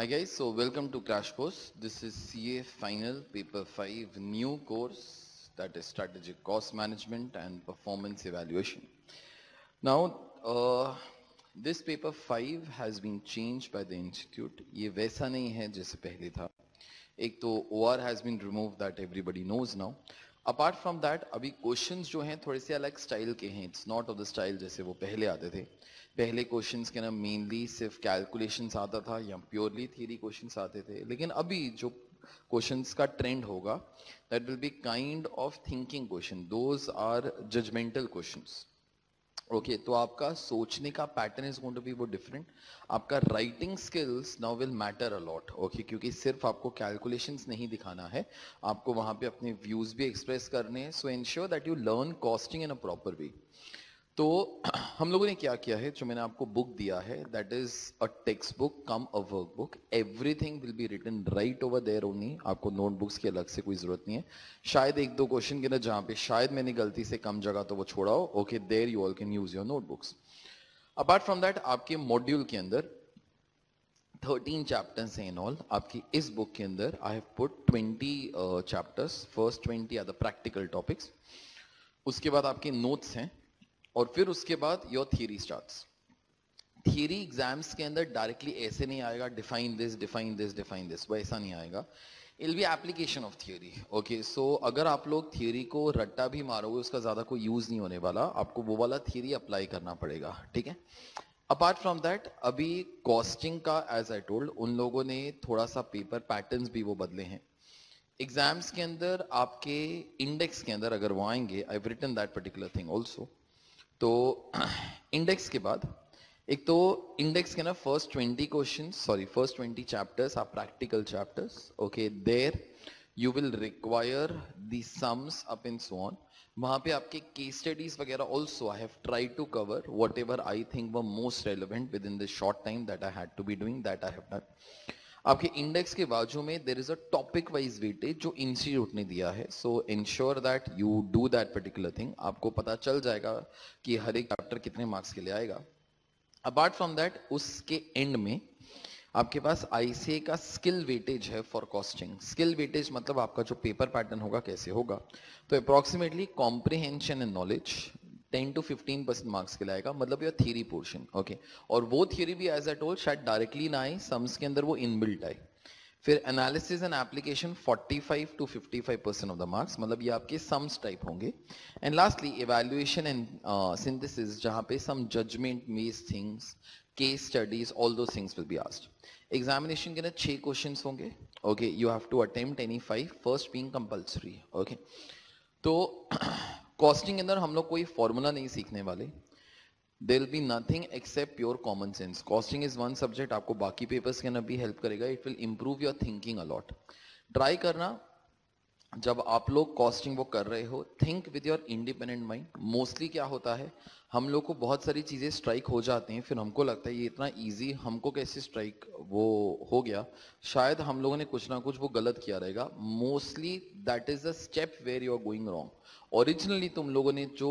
Hi guys, so welcome to Crash Course. This is CA Final Paper 5 new course, that is Strategic Cost Management and Performance Evaluation. Now this paper 5 has been changed by the institute. ये वैसा नहीं है जैसे पहले था. एक तो OR has been removed that everybody knows now. Apart from that, अभी questions जो हैं थोड़े से अलग style के हैं. It's not of the style जैसे वो पहले आते थे. पहले questions के ना mainly सिर्फ calculations आता था या purely theory questions आते थे. लेकिन अभी जो questions का trend होगा, that will be kind of thinking question. Those are judgmental questions. Okay, तो आपका सोचने का pattern is going to be वो different. आपका writing skills now will matter a lot. Okay, क्योंकि सिर्फ आपको calculations नहीं दिखाना है, आपको वहाँ पे अपने views भी express करने हैं. So ensure that you learn costing in a proper way. तो हम लोगों ने क्या किया है, जो मैंने आपको book दिया है, that is a textbook come a workbook. Everything will be written right over there only. आपको notebooks की अलग से कोई ज़रूरत नहीं है. शायद एक दो question के ना जहाँ पे शायद मैंने गलती से कम जगह तो वो छोड़ा हो. Okay, there you all can use your notebooks. Apart from that, आपके module के अंदर 13 chapters हैं in all. आपकी इस book के अंदर I have put 20 chapters. First 20 are the practical topics. उसके बाद आपके notes हैं. और फिर उसके बाद your theory starts. Theory exams के अंदर डायरेक्टली ऐसे नहीं आएगा define this define this define this, वैसा नहीं आएगा. It be application of theory. Okay, so अगर आप लोग थ्योरी को रट्टा भी मारोगे उसका ज़्यादा कोई यूज़ नहीं होने वाला. आपको वो वाला थ्योरी अप्लाई करना पड़ेगा, ठीक है. अपार्ट फ्रॉम दैट, अभी कॉस्टिंग का एज आई टोल्ड उन लोगों ने थोड़ा सा पेपर पैटर्न्स भी वो बदले हैं. एग्जाम्स के अंदर आपके इंडेक्स के अंदर अगर वो आएंगे, I have written that particular thing also. तो इंडेक्स के बाद एक तो इंडेक्स के ना first 20 chapters are practical chapters. Okay, there you will require the sums up and so on. वहाँ पे आपके केस स्टडीज वगैरह also I have try to cover whatever I think were most relevant within the short time that I had to be doing, that I have done. आपके index के बाजू में there is a topic wise weightage जो institute ने दिया है. So ensure that you do that particular thing. आपको पता चल जाएगा कि हर एक चैप्टर कितने मार्क्स के लिए आएगा. अपार्ट फ्रॉम दैट, उसके एंड में आपके पास आईसीए का स्किल वेटेज है फॉर कॉस्टिंग. स्किल वेटेज मतलब आपका जो पेपर पैटर्न होगा कैसे होगा, तो approximately comprehension and knowledge 10 to 15% marks के लाएगा, मतलब योर थ्योरी पोर्शन. ओके, और वो थ्योरी भी एज आई टोल्ड शायद डायरेक्टली ना आए, सम्स के अंदर वो इनबिल्ट आए. फिर analysis and application 45 to 55% of the marks, मतलब ये आपके सम्स टाइप होंगे. And lastly evaluation and synthesis, जहाँ पे some judgement based things, case studies, all दो things will be asked. Examination के ना 6 क्वेश्चंस होंगे. Okay, you have to attempt any 5, first being compulsory. Okay, तो कॉस्टिंग के अंदर हम लोग कोई फॉर्मूला नहीं सीखने वाले. There will be nothing except pure common sense. Costing is one subject, आपको बाकी पेपर्स के अंदर भी हेल्प करेगा. It will improve your thinking a lot. Try करना जब आप लोग कॉस्टिंग वो कर रहे हो, think with your independent mind. Mostly क्या होता है, हम लोग को बहुत सारी चीज़ें स्ट्राइक हो जाती हैं, फिर हमको लगता है ये इतना ईजी हमको कैसे स्ट्राइक वो हो गया. शायद हम लोगों ने कुछ ना कुछ वो गलत किया रहेगा. Mostly that is the step where you are going wrong. Originally तुम लोगों ने जो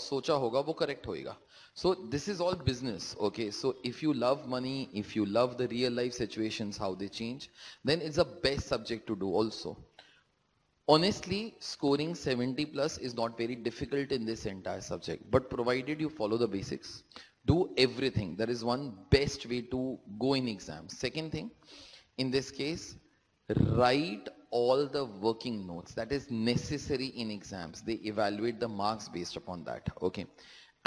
सोचा होगा वो करेक्ट होएगा. So this is all business, okay. So if you love money, if you love the real life situations, how they change, then it's the best subject to do also. Honestly, scoring 70+ is not very difficult in this entire subject, but provided you follow the basics, do everything. That is one best way to go in exams. Second thing, in this case, write all the working notes that is necessary in exams. They evaluate the marks based upon that, okay.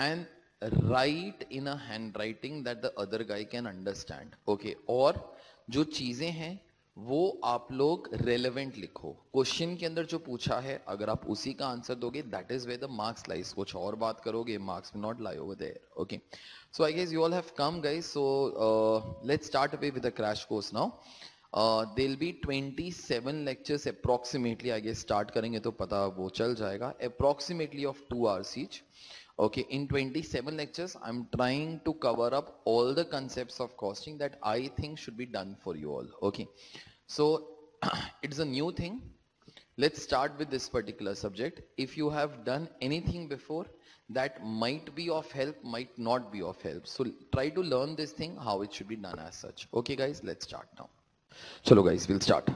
And write in a handwriting that the other guy can understand, okay. और जो चीज़ें हैं वो आप लोग relevant लिखो. Question के अंदर जो पूछा है अगर आप उसी का आंसर दोगे, that is where the marks lies. कुछ और बात करोगे, marks will not lie over there. Okay, so I guess you all have come guys, so let's start away with the crash course now. There will be 27 lectures approximately. I guess start करेंगे तो पता वो चल जाएगा. Approximately of 2 hours each. Okay, in 27 lectures, I'm trying to cover up all the concepts of costing that I think should be done for you all. Okay, so it's a new thing. Let's start with this particular subject. If you have done anything before, that might be of help, might not be of help. So try to learn this thing, how it should be done as such. Okay guys, let's start now. Chalo guys, we'll start.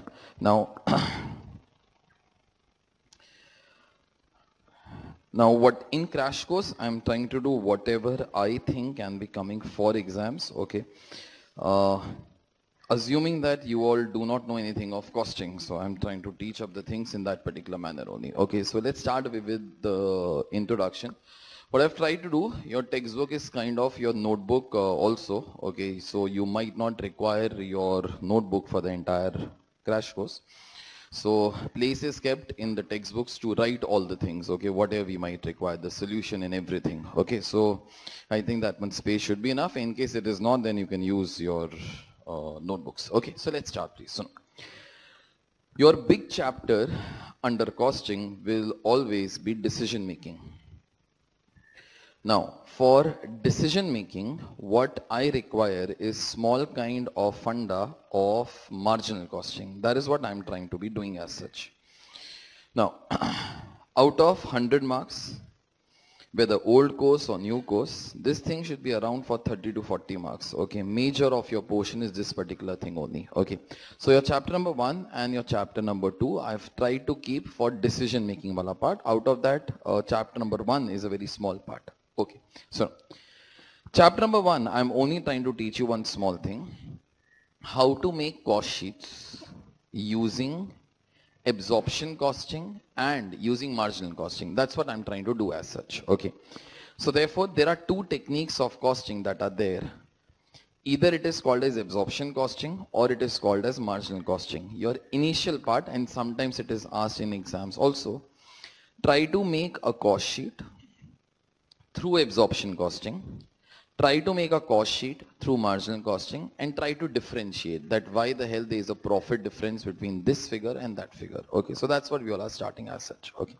Now what in Crash Course, I'm trying to do whatever I think can be coming for exams, okay. Assuming that you all do not know anything of costing, so I'm trying to teach up the things in that particular manner only. Okay, so let's start with the introduction. What I've tried to do, your textbook is kind of your notebook also, okay, so you might not require your notebook for the entire Crash Course. So place is kept in the textbooks to write all the things, okay, whatever we might require, the solution and everything, okay. So I think that much space should be enough. In case it is not, then you can use your notebooks. Okay, so let's start please. So, your big chapter under costing will always be decision making. Now for decision making, what I require is small kind of funda of marginal costing. That is what I'm trying to be doing as such. Now out of 100 marks, whether old course or new course, this thing should be around for 30 to 40 marks. Okay, major of your portion is this particular thing only. Okay, so your chapter number 1 and your chapter number 2, I've tried to keep for decision making wala part. Out of that, chapter number 1 is a very small part. Okay, so chapter number 1, I'm only trying to teach you one small thing. How to make cost sheets using absorption costing and using marginal costing. That's what I'm trying to do as such. Okay, so therefore there are two techniques of costing that are there. Either it is called as absorption costing or it is called as marginal costing. Your initial part, and sometimes it is asked in exams also, try to make a cost sheet through absorption costing, try to make a cost sheet through marginal costing, and try to differentiate that why the hell there is a profit difference between this figure and that figure. Okay, so that's what we all are starting as such. Okay,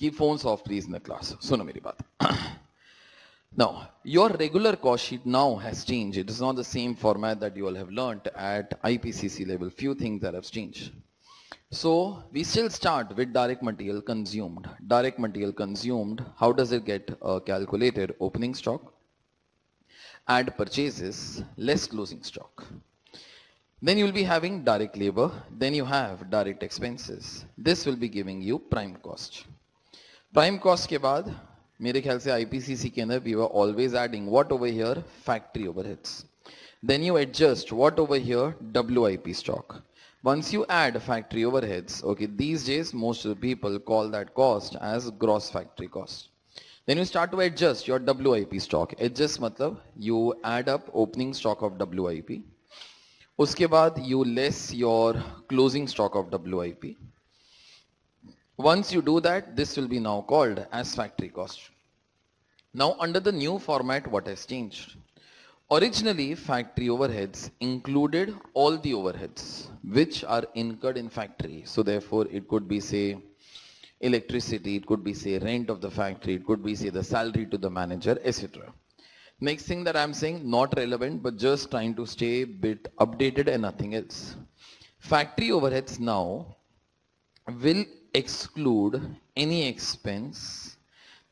keep phones off please in the class. Suno meri baat. Now your regular cost sheet now has changed. It is not the same format that you all have learnt at IPCC level. Few things that have changed. So we still start with direct material consumed. Direct material consumed, how does it get calculated? Opening stock, add purchases, less closing stock. Then you will be having direct labor, then you have direct expenses. This will be giving you prime cost. Prime cost ke baad, mere khayal se IPCC ke andar we were always adding what over here? Factory overheads. Then you adjust what over here? WIP stock. Once you add factory overheads, okay, these days most of the people call that cost as gross factory cost. Then you start to adjust your WIP stock. Adjust matlab you add up opening stock of WIP. Uske baad you less your closing stock of WIP. Once you do that, this will be now called as factory cost. Now under the new format, what has changed? Originally, factory overheads included all the overheads which are incurred in factory. So therefore, it could be say electricity, it could be say rent of the factory, it could be say the salary to the manager, etc. Next thing that I'm saying, not relevant, but just trying to stay a bit updated and nothing else. Factory overheads now will exclude any expense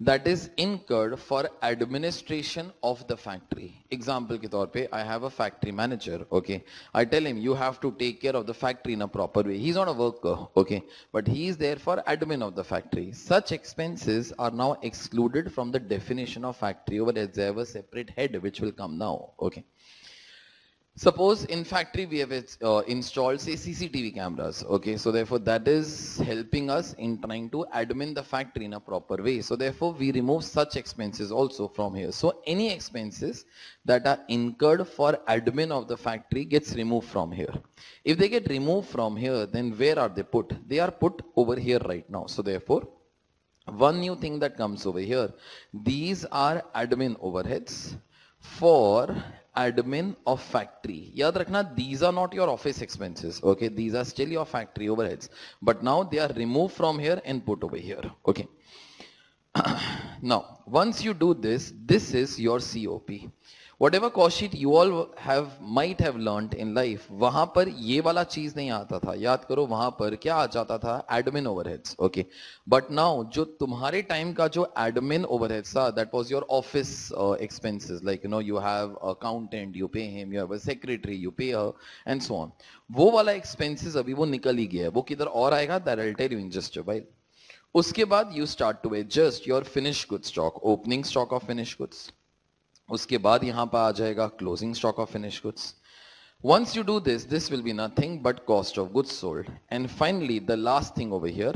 that is incurred for administration of the factory. Example ke taur pe, I have a factory manager, okay. I tell him you have to take care of the factory in a proper way. He's not a worker, okay, but he is there for admin of the factory. Such expenses are now excluded from the definition of factory overheads. They have a separate head which will come now, okay. Suppose in factory we have installed say CCTV cameras, okay, so therefore that is helping us in trying to admin the factory in a proper way. So therefore we remove such expenses also from here. So any expenses that are incurred for admin of the factory gets removed from here. If they get removed from here, then where are they put? They are put over here right now. So therefore one new thing that comes over here, these are admin overheads for admin of factory. Yaad rakhna, these are not your office expenses, okay, these are still your factory overheads, but now they are removed from here and put over here, okay. Now once you do this, this is your COP. whatever cost sheet you all might have learnt in life, वहाँ पर ये वाला चीज नहीं आता था, याद करो वहाँ पर क्या आ जाता था, admin overheads, okay, but now जो तुम्हारे time का जो admin overheads था, that was your office expenses, like you know you have accountant, you pay him, you have a secretary, you pay her, and so on. वो वाला expenses अभी वो निकल ही गया है, वो किधर और आएगा, that I'll tell you in just a while. उसके बाद you start to adjust your finished goods stock, opening stock of finished goods. उसके बाद यहाँ पर आ जाएगा closing stock of finished goods. Once you do this, this will be nothing but cost of goods sold. And finally, the last thing over here,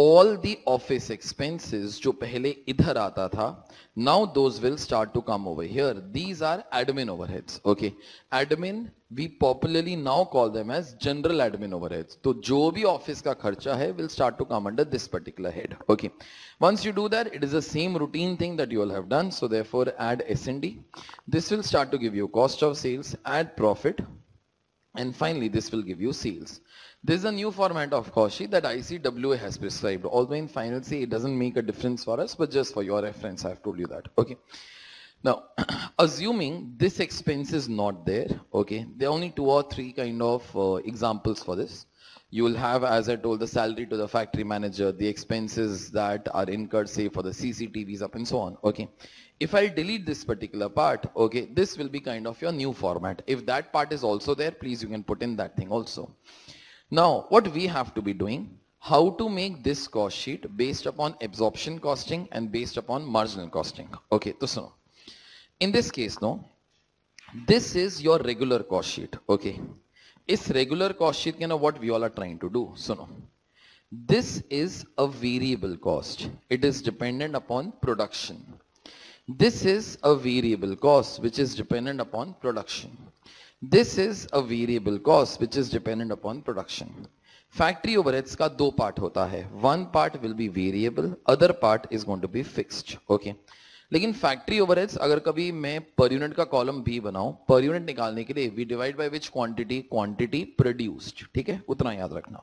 all the office expenses जो पहले इधर आता था, now those will start to come over here. These are admin overheads. Okay, admin we popularly now call them as general admin overheads. तो जो भी office का खर्चा है will start to come under this particular head. Okay. Once you do that, it is the same routine thing that you all have done. So therefore, add S&D. This will start to give you cost of sales, add profit, and finally this will give you sales. This is a new format of cost sheet that ICWA has prescribed. Although in final say it doesn't make a difference for us, but just for your reference, I have told you that. Okay. Now, assuming this expense is not there, okay, there are only two or three kind of examples for this. You will have, as I told, the salary to the factory manager, the expenses that are incurred, say, for the CCTVs up and so on, okay. If I delete this particular part, okay, this will be kind of your new format. If that part is also there, please you can put in that thing also. Now, what we have to be doing, how to make this cost sheet based upon absorption costing and based upon marginal costing. Okay, so in this case, no, this is your regular cost sheet, okay. इस regular cost sheet के ना what we all are trying to do, सुनो, this is a variable cost, it is dependent upon production, this is a variable cost which is dependent upon production, this is a variable cost which is dependent upon production. Factory overheads का दो part होता है, one part will be variable, other part is going to be fixed, okay. लेकिन factory overheads अगर कभी मैं पर unit का कॉलम भी बनाऊं, पर यूनिट निकालने के लिए we divide by which quantity, quantity produced, ठीक है, उतना याद रखना.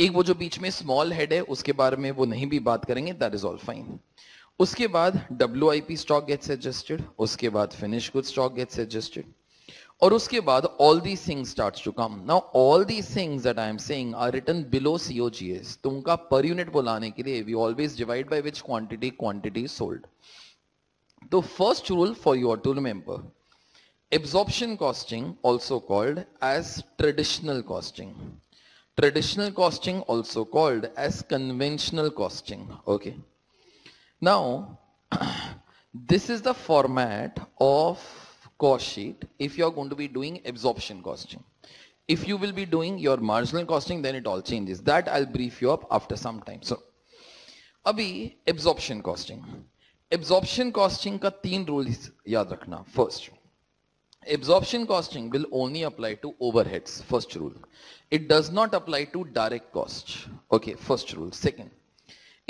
एक वो जो बीच में स्मॉल हेड है उसके बारे में वो नहीं भी बात करेंगे, दैट इज ऑल फाइन. उसके बाद WIP स्टॉक गेट्स एडजस्टेड, उसके बाद finish good stock gets adjusted, और उसके बाद all these things starts to come. Now all these things that I am saying are written below COGS. तुमका पर unit बुलाने के लिए we always divide by which quantity, quantity sold. The first rule for you to remember, absorption costing also called as traditional costing, traditional costing also called as conventional costing, okay. Now this is the format of cost sheet if you are going to be doing absorption costing. If you will be doing your marginal costing, then it all changes. That I'll brief you up after some time. So abhi absorption costing, absorption costing का तीन rule याद रखना. First, absorption costing will only apply to overheads, first rule. It does not apply to direct cost, okay, first rule. Second,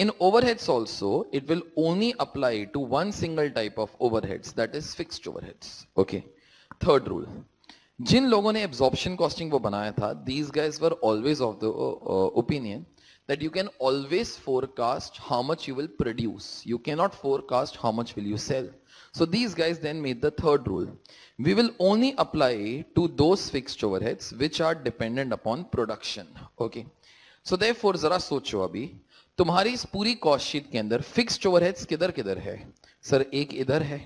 in overheads also it will only apply to one single type of overheads, that is fixed overheads, okay. Third rule, जिन लोगों ने absorption costing वो बनाया था, these guys were always of the opinion that you can always forecast how much you will produce. You cannot forecast how much will you sell. So these guys then made the third rule. We will only apply to those fixed overheads which are dependent upon production. Okay. So therefore, जरा सोचो अभी तुम्हारी इस पूरी cost sheet के अंदर fixed overheads किधर किधर है. सर एक इधर है,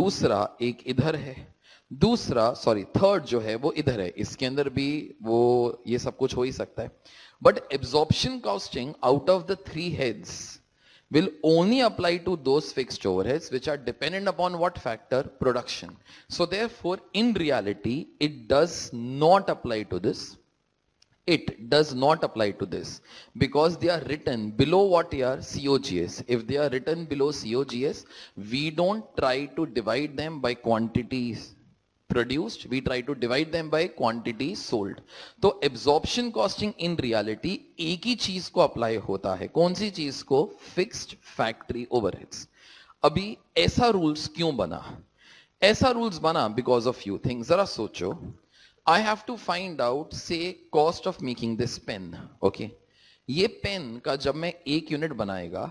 दूसरा एक इधर है, दूसरा सॉरी थर्ड जो है वो इधर है. इसके अंदर भी वो ये सब कुछ हो ही सकता है. But absorption costing out of the three heads will only apply to those fixed overheads which are dependent upon what factor? Production. So therefore, in reality, it does not apply to this. It does not apply to this because they are written below what are COGS. If they are written below COGS, we don't try to divide them by quantities produced, we try to divide them by quantity sold. तो absorption costing in reality एक ही चीज को apply होता है. कौन सी चीज को? Fixed factory overheads. अभी ऐसा rules क्यों बना? ऐसा rules बना because of few things. जरा सोचो, I have to find out say cost of making this pen. Okay, ये pen का जब मैं एक unit बनाएगा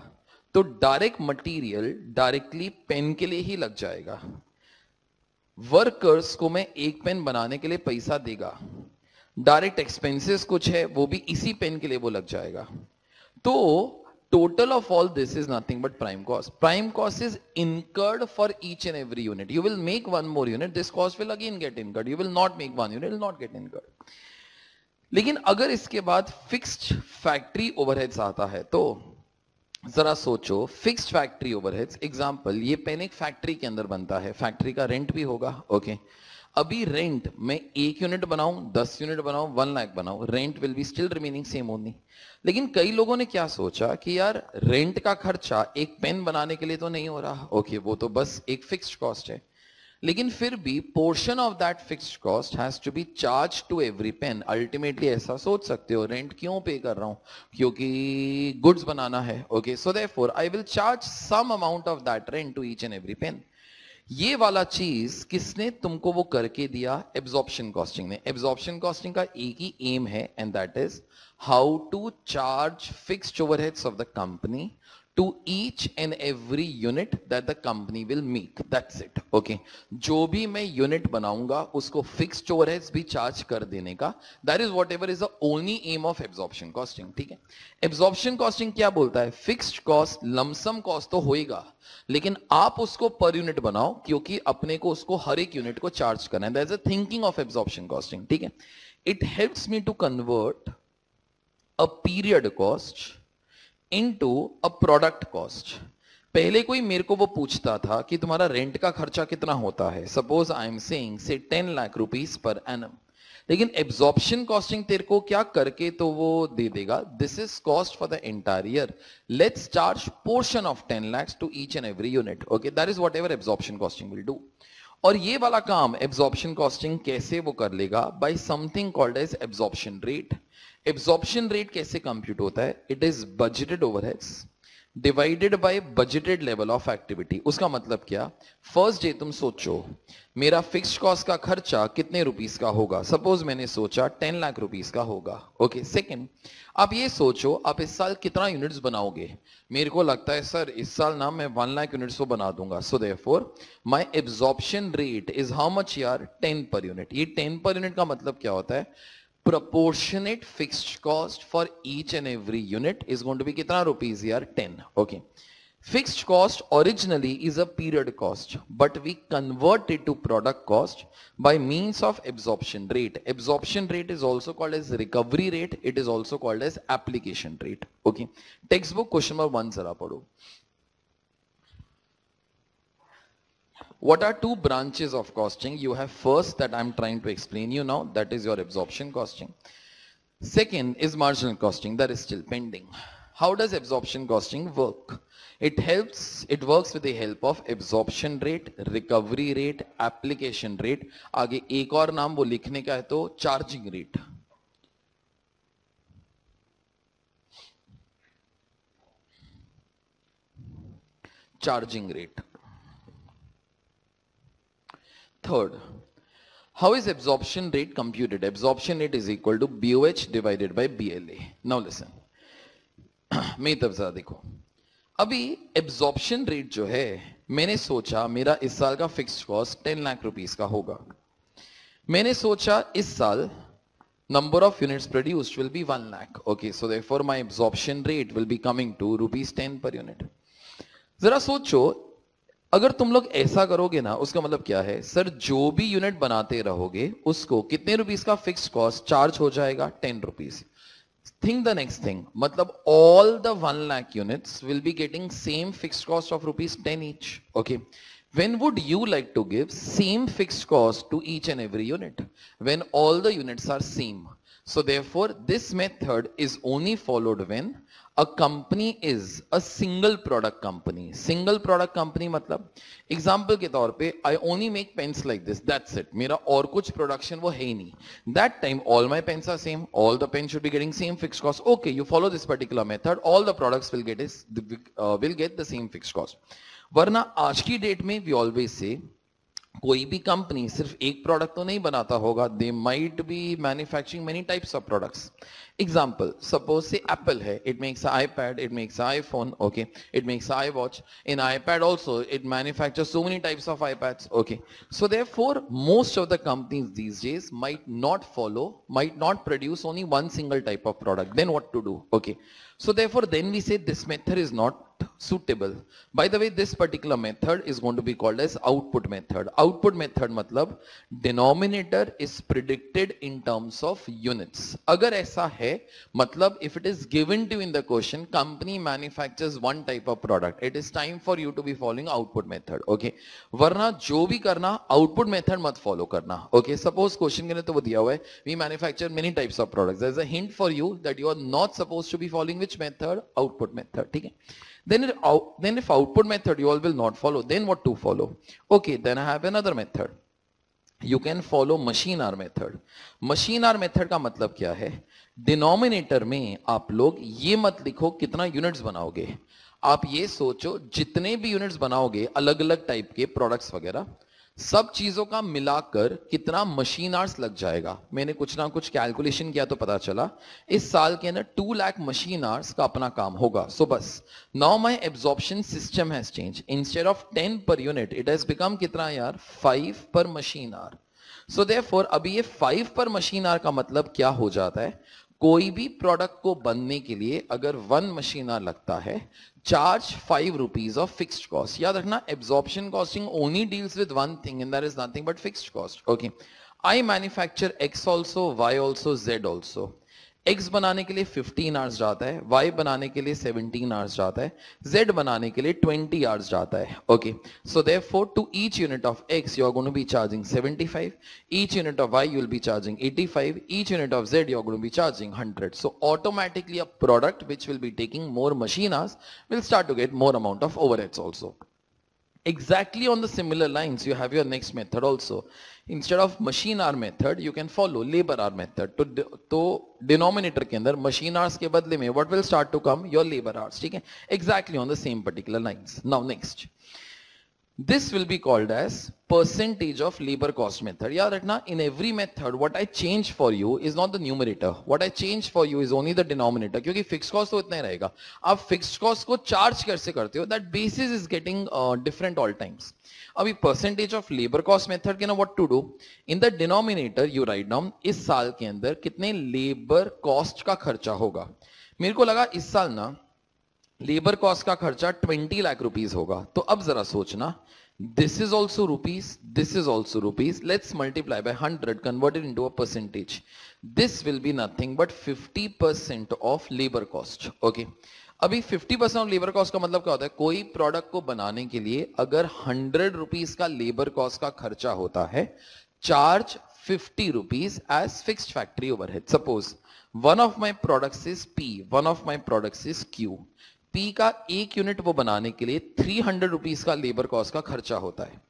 तो direct material directly pen के लिए ही लग जाएगा. वर्कर्स को मैं एक पेन बनाने के लिए पैसा देगा, डायरेक्ट एक्सपेंसेस कुछ है वो भी इसी पेन के लिए वो लग जाएगा। तो total of all this is nothing but prime cost. Prime cost is incurred for each and every unit. You will make one more unit, this cost will again get incurred. You will not make one unit, will not get incurred. लेकिन अगर इसके बाद fixed factory overheads आता है तो जरा सोचो, fixed factory overheads, example ये पेन एक फैक्ट्री के अंदर बनता है, फैक्ट्री का रेंट भी होगा। ओके, अभी रेंट मैं एक यूनिट बनाऊं, 10 यूनिट बनाऊं, 1 लाख बनाऊं, rent will be still remaining same only. लेकिन कई लोगों ने क्या सोचा कि यार रेंट का खर्चा एक पेन बनाने के लिए तो नहीं हो रहा, ओके वो तो बस एक फिक्स्ड कॉस्ट है, लेकिन फिर भी portion of that fixed cost has to be charge to every pen. Ultimately ऐसा सोच सकते हो, रेंट क्यों पे कर रहा हूं, क्योंकि गुड्स बनाना है, okay so therefore I will charge some amount of that rent to each and every pen. ये वाला चीज किसने तुमको वो करके दिया? एब्जॉर्प्शन कॉस्टिंग ने। एब्जॉर्प्शन कॉस्टिंग का एक ही एम है and that is how to charge fixed overheads of the company to each and every unit that the company will make, that's it, okay। जो भी मैं unit बनाऊंगा उसको fixed overheads भी charge कर देने का, that is whatever is the only aim of absorption costing, ठीक है। Absorption costing क्या बोलता है? Fixed cost, lump sum cost तो होएगा, लेकिन आप उसको per unit बनाओ, क्योंकि अपने को उसको हर एक unit को charge करना है, that is the thinking of absorption costing, ठीक है। It helps me to convert a period cost into a product cost। पहले कोई मेरे को वो पूछता था कि तुम्हारा रेंट का खर्चा कितना होता है, सपोज आई एम सेइंग से 10 लाख रुपीज पर एनम, लेकिन एब्जॉर्प्शन कॉस्टिंग तेरे को क्या करके तो वो दे देगा, this is cost for the entire year, let's charge portion of 10 lakh to each and every unit, okay that is whatever absorption costing will do. और ये वाला काम एब्जॉर्प्शन कॉस्टिंग कैसे वो कर लेगा? By something called as absorption rate. Absorption rate कैसे compute होता है? It is budgeted overheads divided by budgeted level of activity. उसका मतलब क्या? फर्स्ट डे तुम सोचो मेरा फिक्स्ड कॉस्ट का खर्चा कितने रुपीस का होगा, सपोज मैंने सोचा 10 लाख रुपीस का होगा, ओके। सेकंड, आप ये सोचो आप इस साल कितना यूनिट्स बनाओगे, मेरे को लगता है सर इस साल ना मैं 1 लाख यूनिट्स को बना दूंगा, so therefore my absorption rate is how much यार, 10 पर यूनिट। ये 10 पर यूनिट का मतलब क्या होता है? proportionate fixed cost for each and every unit is going to be kitna rupees here, 10, okay। Fixed cost originally is a period cost but we convert it to product cost by means of absorption rate। Absorption rate is also called as recovery rate, it is also called as application rate, okay। Textbook question number 1 zara padho। What are two branches of costing? You have first that I'm trying to explain you now, that is your absorption costing. Second is marginal costing, that is still pending. How does absorption costing work? It works with the help of absorption rate, recovery rate, application rate। आगे एक और नाम वो लिखने का है तो charging rate। Charging rate। Third, how is absorption rate computed? Absorption rate is equal to BOH divided by BLA. Now listen, मेरी तरफ जरा देखो। अभी एब्जॉर्प्शन रेट जो है, मैंने सोचा मेरा इस साल का फिक्स्ड कॉस्ट 10 लाख रुपीस का होगा, मैंने सोचा इस साल number of units produced will be 1 lakh, okay so therefore my absorption rate will be coming to ₹10 per unit। जरा सोचो अगर तुम लोग ऐसा करोगे ना, उसका मतलब क्या है? सर जो भी यूनिट बनाते रहोगे उसको कितने रुपीस का फिक्स्ड कॉस्ट चार्ज हो जाएगा? 10 rupees. Think the next thing, मतलब all the 1 lakh units will be getting same fixed cost of ₹10 each, okay. When would you like to give same fixed cost to each and every unit? When all the units are same। So therefore this method is only followed when a company is a single product company। Single product company मतलब example के तौर पे I only make pens like this, that's it, मेरा और कुछ production वो है ही नहीं। That time all my pens are same, all the pens should be getting same fixed cost, okay you follow this particular method, all the products will get the same fixed cost। वरना आज की date में we always से कोई भी company सिर्फ एक product तो नहीं बनाता होगा, they might be manufacturing many types of products. Example, suppose say Apple hai, it makes an iPad, it makes an iPhone, okay, it makes an iWatch. In iPad also, it manufactures so many types of iPads, okay. So therefore, most of the companies these days might not produce only one single type of product. Then what to do, okay. So therefore, then we say this method is not suitable. By the way, this particular method is going to be called as output method. Output method matlab denominator is predicted in terms of units. Agar aisa hai, matlab if it is given to you in the question, company manufactures one type of product. It is time for you to be following output method. Okay. Varna jo bhi karna, output method mat follow karna. Okay. Suppose question ke liye to wo diya hua hai, we manufacture many types of products. There is a hint for you that you are not supposed to be following which method? Output method. Okay. Then if output method you all will not follow, then what to follow? Okay, then I have another method. You can follow machine hour method. Machine hour method का मतलब क्या है? Denominator में आप लोग ये मत लिखो कितना units बनाओगे। आप ये सोचो जितने भी units बनाओगे अलग अलग type के products वगैरह, सब चीजों का मिलाकर कितना मशीन आर्स लग जाएगा। मैंने कुछ ना कुछ कैलकुलेशन किया तो पता चला इस साल के अंदर 2 लाख मशीन आर्स का अपना काम होगा। सो बस now my absorption system has change, instead of 10 per unit it has become कितना यार 5 पर मशीन आर। सो देयरफॉर अभी ये 5 पर मशीन आर का मतलब क्या हो जाता है, कोई भी प्रोडक्ट को बनने के लिए अगर 1 मशीन आर लगता है, charge 5 rupees of fixed cost. याद रखना absorption costing only deals with one thing and that is nothing but fixed cost. Okay. I manufacture X also, Y also, Z also. X बनाने के लिए 15 hours जाता है, Y बनाने के लिए 17 hours जाता है, Z बनाने के लिए 20 hours जाता है. Okay. So therefore to each unit of X you are going to be charging 75, each unit of Y you will be charging 85, each unit of Z you are going to be charging 100. So automatically a product which will be taking more machine hours will start to get more amount of overheads also. Exactly on the similar lines you have your next method also. Instead of machine hour method you can follow labor hour method. तो denominator के अंदर machine hours के बदले में what will start to come? Your labor hours. ठीक है? Exactly on the same particular lines. Now next. This will be called as percentage of labor cost method. याद रखना in every method what I change for you is not the numerator. What I change for you is only the denominator. क्योंकि fixed cost तो इतना ही रहेगा. आप fixed cost को charge कैसे करते हो? That basis is getting different all times. अभी percentage of labor cost method के ना what to do? In the denominator you write down इस साल के अंदर कितने labor cost का खर्चा होगा. मेरे को लगा इस साल ना लेबर कॉस्ट का खर्चा 20 लाख रुपीस होगा, तो अब जरा सोचना this is also rupees, this is also rupees, let's multiply by 100, converted into a percentage, this will be nothing but 50% of labour cost. Okay, अभी 50% ऑफ लेबर कॉस्ट का मतलब क्या होता है? कोई प्रोडक्ट को बनाने के लिए अगर 100 रुपीस का लेबर कॉस्ट का खर्चा होता है, charge 50 rupees as fixed factory overhead. Suppose one of my product is P, one of my product is Q. P का एक यूनिट वो बनाने के लिए 300 रुपीस का लेबर कॉस्ट का खर्चा होता है.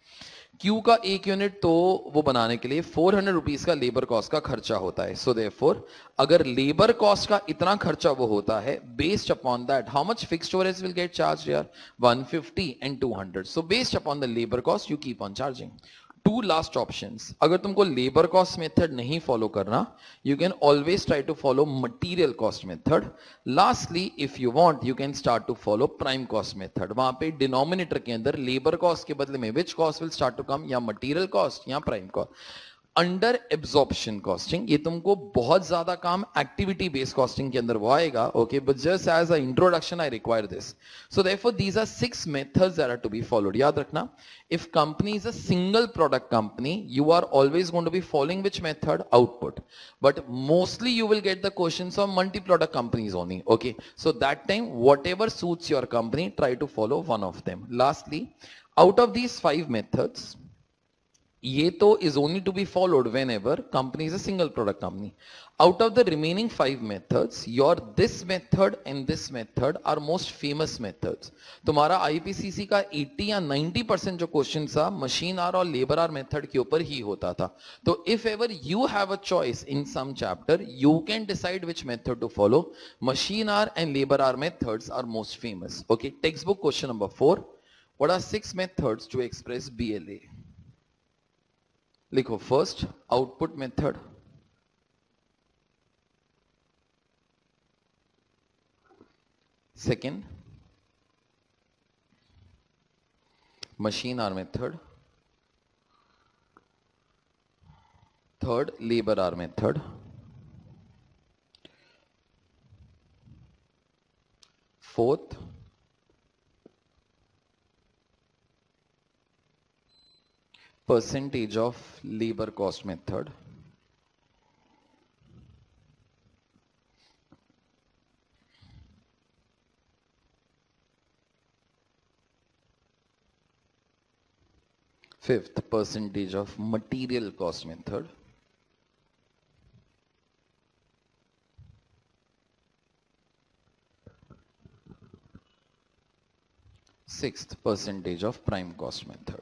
Q का एक यूनिट तो वो बनाने के लिए 400 रुपीस का लेबर कॉस्ट का खर्चा होता है. सो देयरफॉर अगर लेबर कॉस्ट का इतना खर्चा वो होता है, based upon that how much fixed overheads will get charge यार 150 and 200. So based upon the labour cost you keep on charging. 2 last options, अगर तुमको लेबर कॉस्ट मेथड नहीं फॉलो करना, you can always try to follow material cost method. Lastly if you want you can start to follow prime cost method. वहां पे denominator के अंदर labour cost के बदले में which cost will start to come, या material cost या prime cost. Under absorption costing, ये तुमको बहुत ज्यादा काम एक्टिविटी बेस्ड कॉस्टिंग के अंदर वो आएगा. Okay, but just as a introduction I require this. So therefore these are 6 methods that are to be followed. याद रखना if company is a single product company you are always going to be following which method? Output. But mostly you will get the questions of multi product companies only. Okay, so that time whatever suits your company try to follow one of them. Lastly out of these 5 methods, ये तो is only to be followed whenever company is a single product company. Out of the remaining 5 methods, your this method and this method are most famous methods. तुम्हारा IPCC का 80 या 90% जो question था machine hour और labour hour method के ऊपर ही होता था. तो if ever you have a choice in some chapter, you can decide which method to follow. Machine hour and labor hour methods are most famous. Okay, textbook question number 4. What are 6 methods to express BLA? लिखो first output method, Second, machine or method. Third, labor or method. Fourth, percentage of labor cost method. Fifth, percentage of material cost method. Sixth, percentage of prime cost method.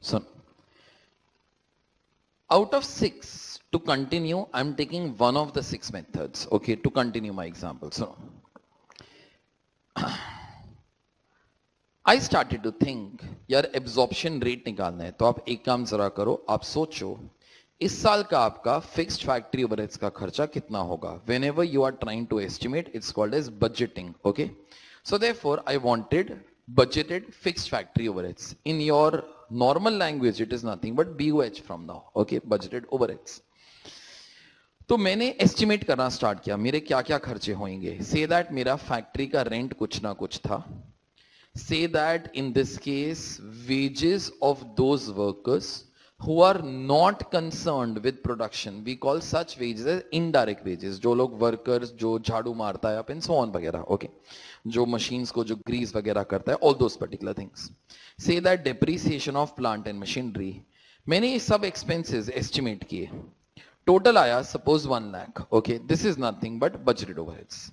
So, out of 6, to continue, I am taking one of the 6 methods, okay, to continue my example. So, I started to think, यार absorption rate निकालना है, तो आप एक काम जरा करो, आप सोचो, इस साल का आपका fixed factory overheads का खर्चा कितना होगा? Whenever you are trying to estimate, it's called as budgeting, okay? So therefore, I wanted budgeted fixed factory overheads. In your normal language, it is nothing but BOH from now, okay? Budgeted overheads. तो मैंने estimate करना start किया, मेरे क्या-क्या खर्चे होंगे? Say that मेरा factory का rent कुछ ना कुछ था. Say that in this case, wages of those workers who are not concerned with production, we call such wages as indirect wages. जो लोग workers, जो झाड़ू मारता है, and so on वगैरह, okay? जो machines को जो grease वगैरह करता है, all those particular things. Say that depreciation of plant and machinery. मैंने ये सब expenses estimate किए. Total आया, suppose 1 lakh, okay? This is nothing but budgeted overheads.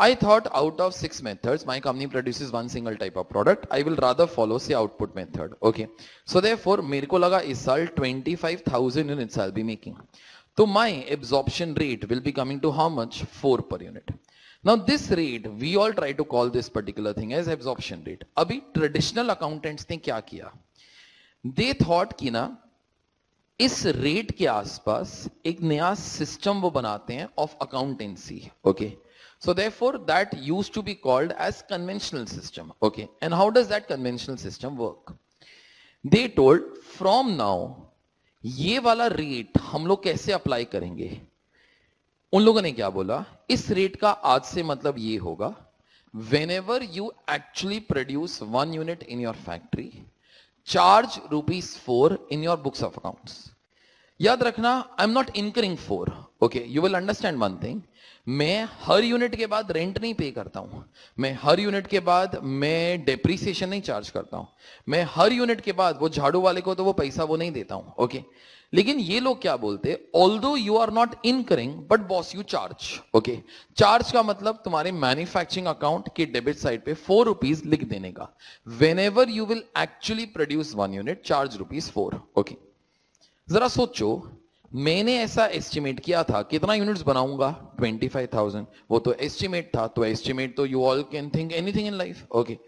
I thought out of 6 methods, my company produces one single type of product. I will rather follow say output method. Okay. So therefore, मेरे को लगा इस साल 25,000 units I'll be making. So my absorption rate will be coming to how much? 4 per unit. Now this rate, we all try to call this particular thing as absorption rate. अभी traditional accountants ने क्या किया? They thought कि ना इस rate के आसपास एक नया system वो बनाते हैं of accountancy. Okay. So therefore, that used to be called as conventional system, okay? And how does that conventional system work? They told, from now, ये वाला rate हम लोग कैसे apply करेंगे? उन लोगों ने क्या बोला? इस rate का आज से मतलब ये होगा, whenever you actually produce 1 unit in your factory, charge ₹4 in your books of accounts. याद रखना, I'm not incurring 4, okay? You will understand one thing. मैं हर यूनिट के बाद रेंट नहीं पे करता हूँ, मैं हर यूनिट के बाद मैं डेप्रिसिएशन नहीं चार्ज करता हूँ, मैं हर यूनिट के बाद वो झाड़ू वाले को तो वो पैसा वो नहीं देता हूँ, ओके? लेकिन ये लोग क्या बोलते हैं? Although you are not incurring, but boss you charge, okay? Charge का मतलब तुम्हारे manufacturing account के debit side पे ₹4 लिख देने का. Whenever you will actually produce 1 unit, charge ₹4, okay? जरा सोचो. मैंने ऐसा estimate किया था कितना units बनाऊंगा 25,000 वो तो estimate था तो estimate तो you all can think anything in life okay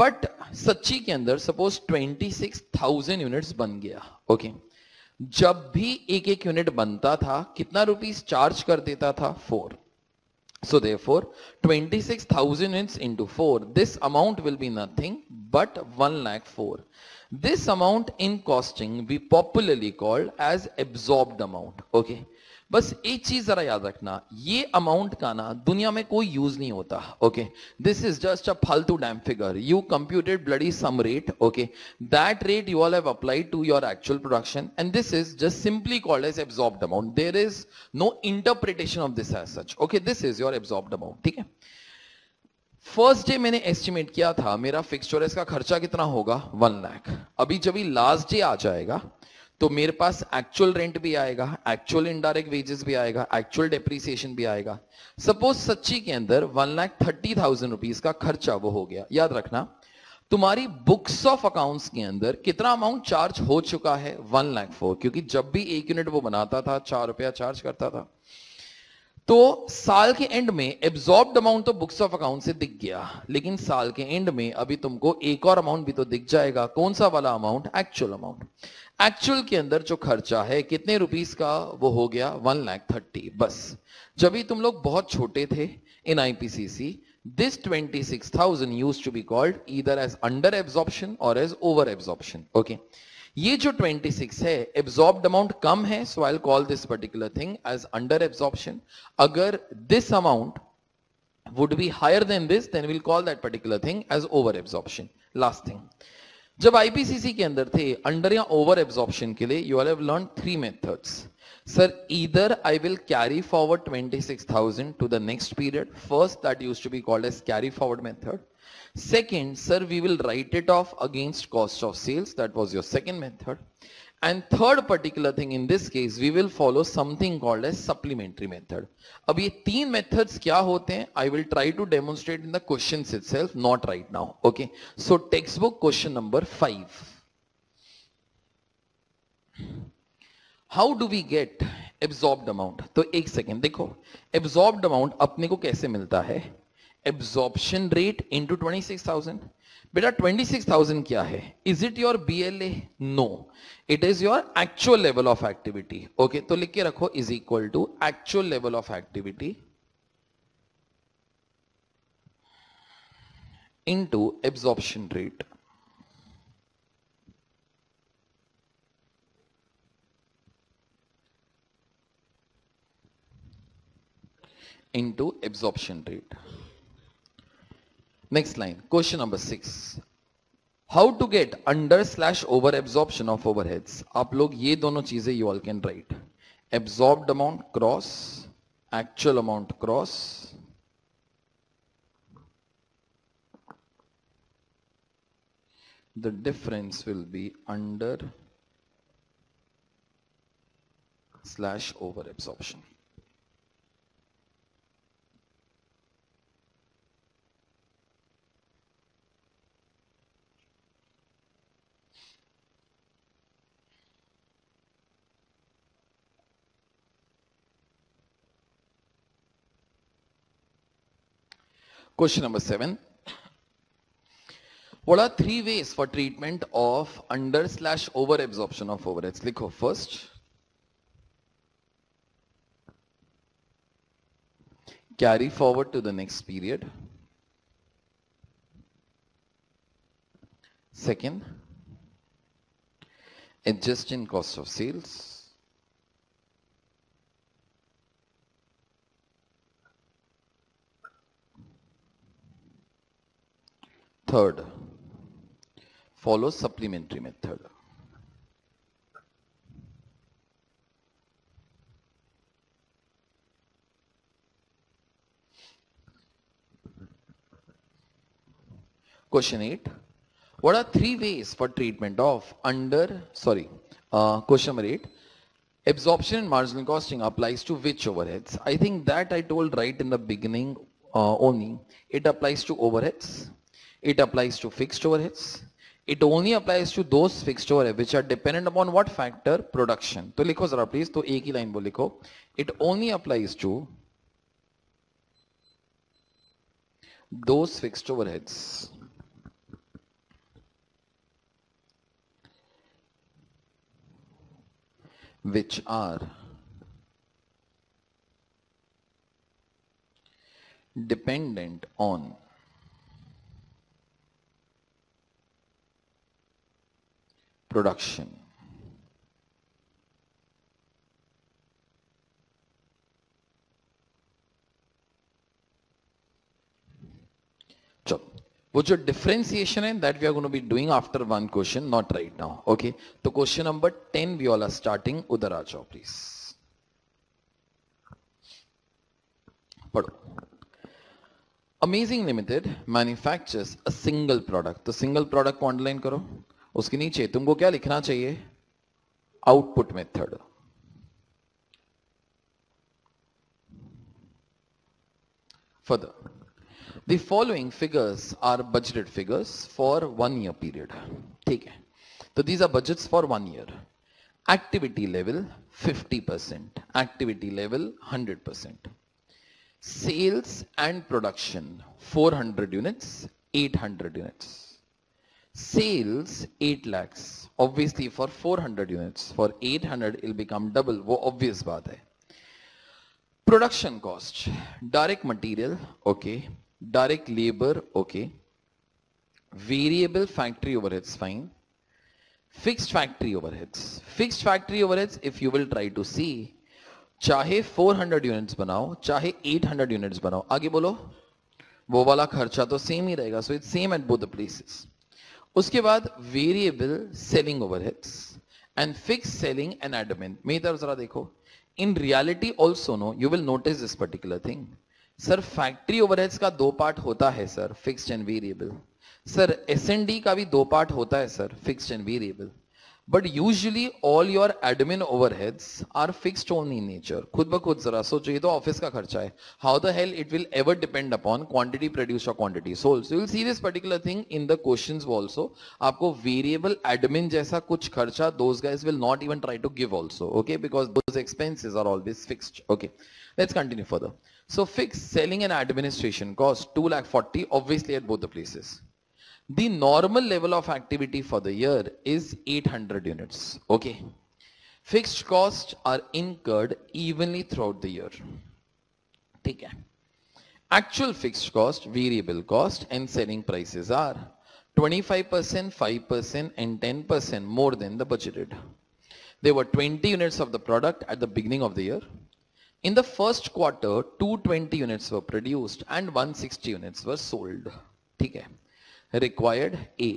but सच्ची के अंदर suppose 26,000 units बन गया okay जब भी एक-एक unit बनता था कितना रुपीस charge कर देता था 4 so therefore 26,000 units into 4 this amount will be nothing but 1,04,000 This amount in costing we popularly called as absorbed amount, okay? बस एक चीज जरा याद रखना, ये amount का ना दुनिया में कोई use नहीं होता, okay? This is just a फालतू damn figure. You computed bloody some rate, okay? That rate you all have applied to your actual production, and this is just simply called as absorbed amount. There is no interpretation of this as such, okay? This is your absorbed amount, ठीक है? First day मैंने estimate किया था मेरा fixtures का खर्चा कितना होगा 1 लाख अभी जब भी लास्ट डे आ जाएगा तो मेरे पास एक्चुअल रेंट भी आएगा एक्चुअल इंडायरेक्ट वेजेस भी आएगा एक्चुअल डेप्रिसिएशन भी आएगा सपोज सच्ची के अंदर 1,30,000 रुपीस का खर्चा वो हो गया याद रखना तुम्हारी बुक्स ऑफ अकाउंट्स के अंदर कितना अमाउंट चार्ज हो चुका है 1,04,000 क्योंकि जब भी एक यूनिट वो बनाता था ₹4 चार्ज करता था तो साल के एंड में एब्जॉर्ब्ड अमाउंट तो बुक्स ऑफ अकाउंट से दिख गया, लेकिन साल के एंड में अभी तुमको एक और अमाउंट भी तो दिख जाएगा। कौन सा वाला अमाउंट? Actual amount. एक्चुअल के अंदर जो खर्चा है कितने रुपीस का, वो हो गया 1,30,000। बस जब भी तुम लोग बहुत छोटे थे in IPCC, this 26,000 used to be called either as under absorption or as over absorption, okay? ये जो 26 है एब्जॉर्ब्ड अमाउंट कम है, so I will call this particular thing as under absorption. अगर this amount would be higher than this, then we will call that particular thing as over absorption. Last thing, जब IPCC के अंदर थे under या over absorption के लिए you all have learn 3 methods. Sir either I will carry forward 26,000 to the next period, first that used to be called as carry forward method. Second, sir, we will write it off against cost of sales. That was your second method. And third particular thing in this case, we will follow something called as supplementary method. अब ये तीन methods क्या होते हैं? I will try to demonstrate in the questions itself, not right now. Okay. So textbook question number 5. How do we get absorbed amount? तो एक second देखो, absorbed amount अपने को कैसे मिलता है? Absorption rate into 26,000। बेटा 26,000 क्या है? Is it your BLA? No, it is your actual level of activity. Okay, तो लिख के रखो is equal to actual level of activity into absorption rate. Into absorption rate. Next line, question number 6. How to get under/over absorption of overheads? आप लोग ये दोनों चीजें you all can write. Absorbed amount cross, actual amount cross. The difference will be under/over absorption. Question number 7. What are 3 ways for treatment of under/over absorption of overheads? Likho first. Carry forward to the next period. Second. Adjust in cost of sales. Third, follow supplementary method. Question 8. What are 3 ways for treatment of question number 8. Absorption and marginal costing applies to which overheads? I think that I told right in the beginning only. It applies to overheads. It applies to fixed overheads. It only applies to those fixed overheads which are dependent upon what factor? Production. तो लिखो जरा please, तो एक ही line बोल लिखो. It only applies to those fixed overheads which are dependent on production. चलो, वो जो डिफरेंशिएशन है that we are going to be doing after one question, not right now. Okay, तो question number 10 we all are starting. उधर आ जाओ please, पढ़ो. Amazing Limited manufactures a single product. तो single product को अंडरलाइन करो, उसके नीचे तुमको क्या लिखना चाहिए? Output method. Further the following figures are budgeted figures for 1 year period. ठीक है, तो these are budgets for 1 year. Activity level 50%, activity level 100%, Sales and production 400 units, 800 units. Sales 8 lakhs, obviously for 400 units, for 800 it will become double, वो obvious बात है. Production cost, direct material, okay, direct labor, okay, variable factory overheads, fine, fixed factory overheads. Fixed factory overheads, if you will try to see, चाहे 400 units बनाओ चाहे 800 units बनाओ, आगे बोलो वो वाला खर्चा तो सेम ही रहेगा, so it's same at both the places. उसके बाद variable selling overheads and fix selling and admin. मेरी तरफ जरा देखो, in reality also no you will notice this particular thing. Sir factory overheads का दो पार्ट होता है sir, fixed and variable. Sir S&D का भी दो पार्ट होता है sir, fixed and variable. But usually all your admin overheads are fixed only in nature. खुद ब खुद जरा सोचो, ये तो ऑफिस का खर्चा है. How the hell it will ever depend upon quantity produced or quantity sold? So you will see this particular thing in the questions also. आपको variable admin जैसा कुछ खर्चा those guys will not even try to give also, okay? Because those expenses are always fixed, okay? Let's continue further. So fixed selling and administration cost 240,000 obviously at both the places. The normal level of activity for the year is 800 units, okay. Fixed costs are incurred evenly throughout the year, ठीक है. Actual fixed cost, variable cost and selling prices are 25%, 5% and 10% more than the budgeted. There were 20 units of the product at the beginning of the year. In the first quarter, 220 units were produced and 160 units were sold, ठीक है. Required A.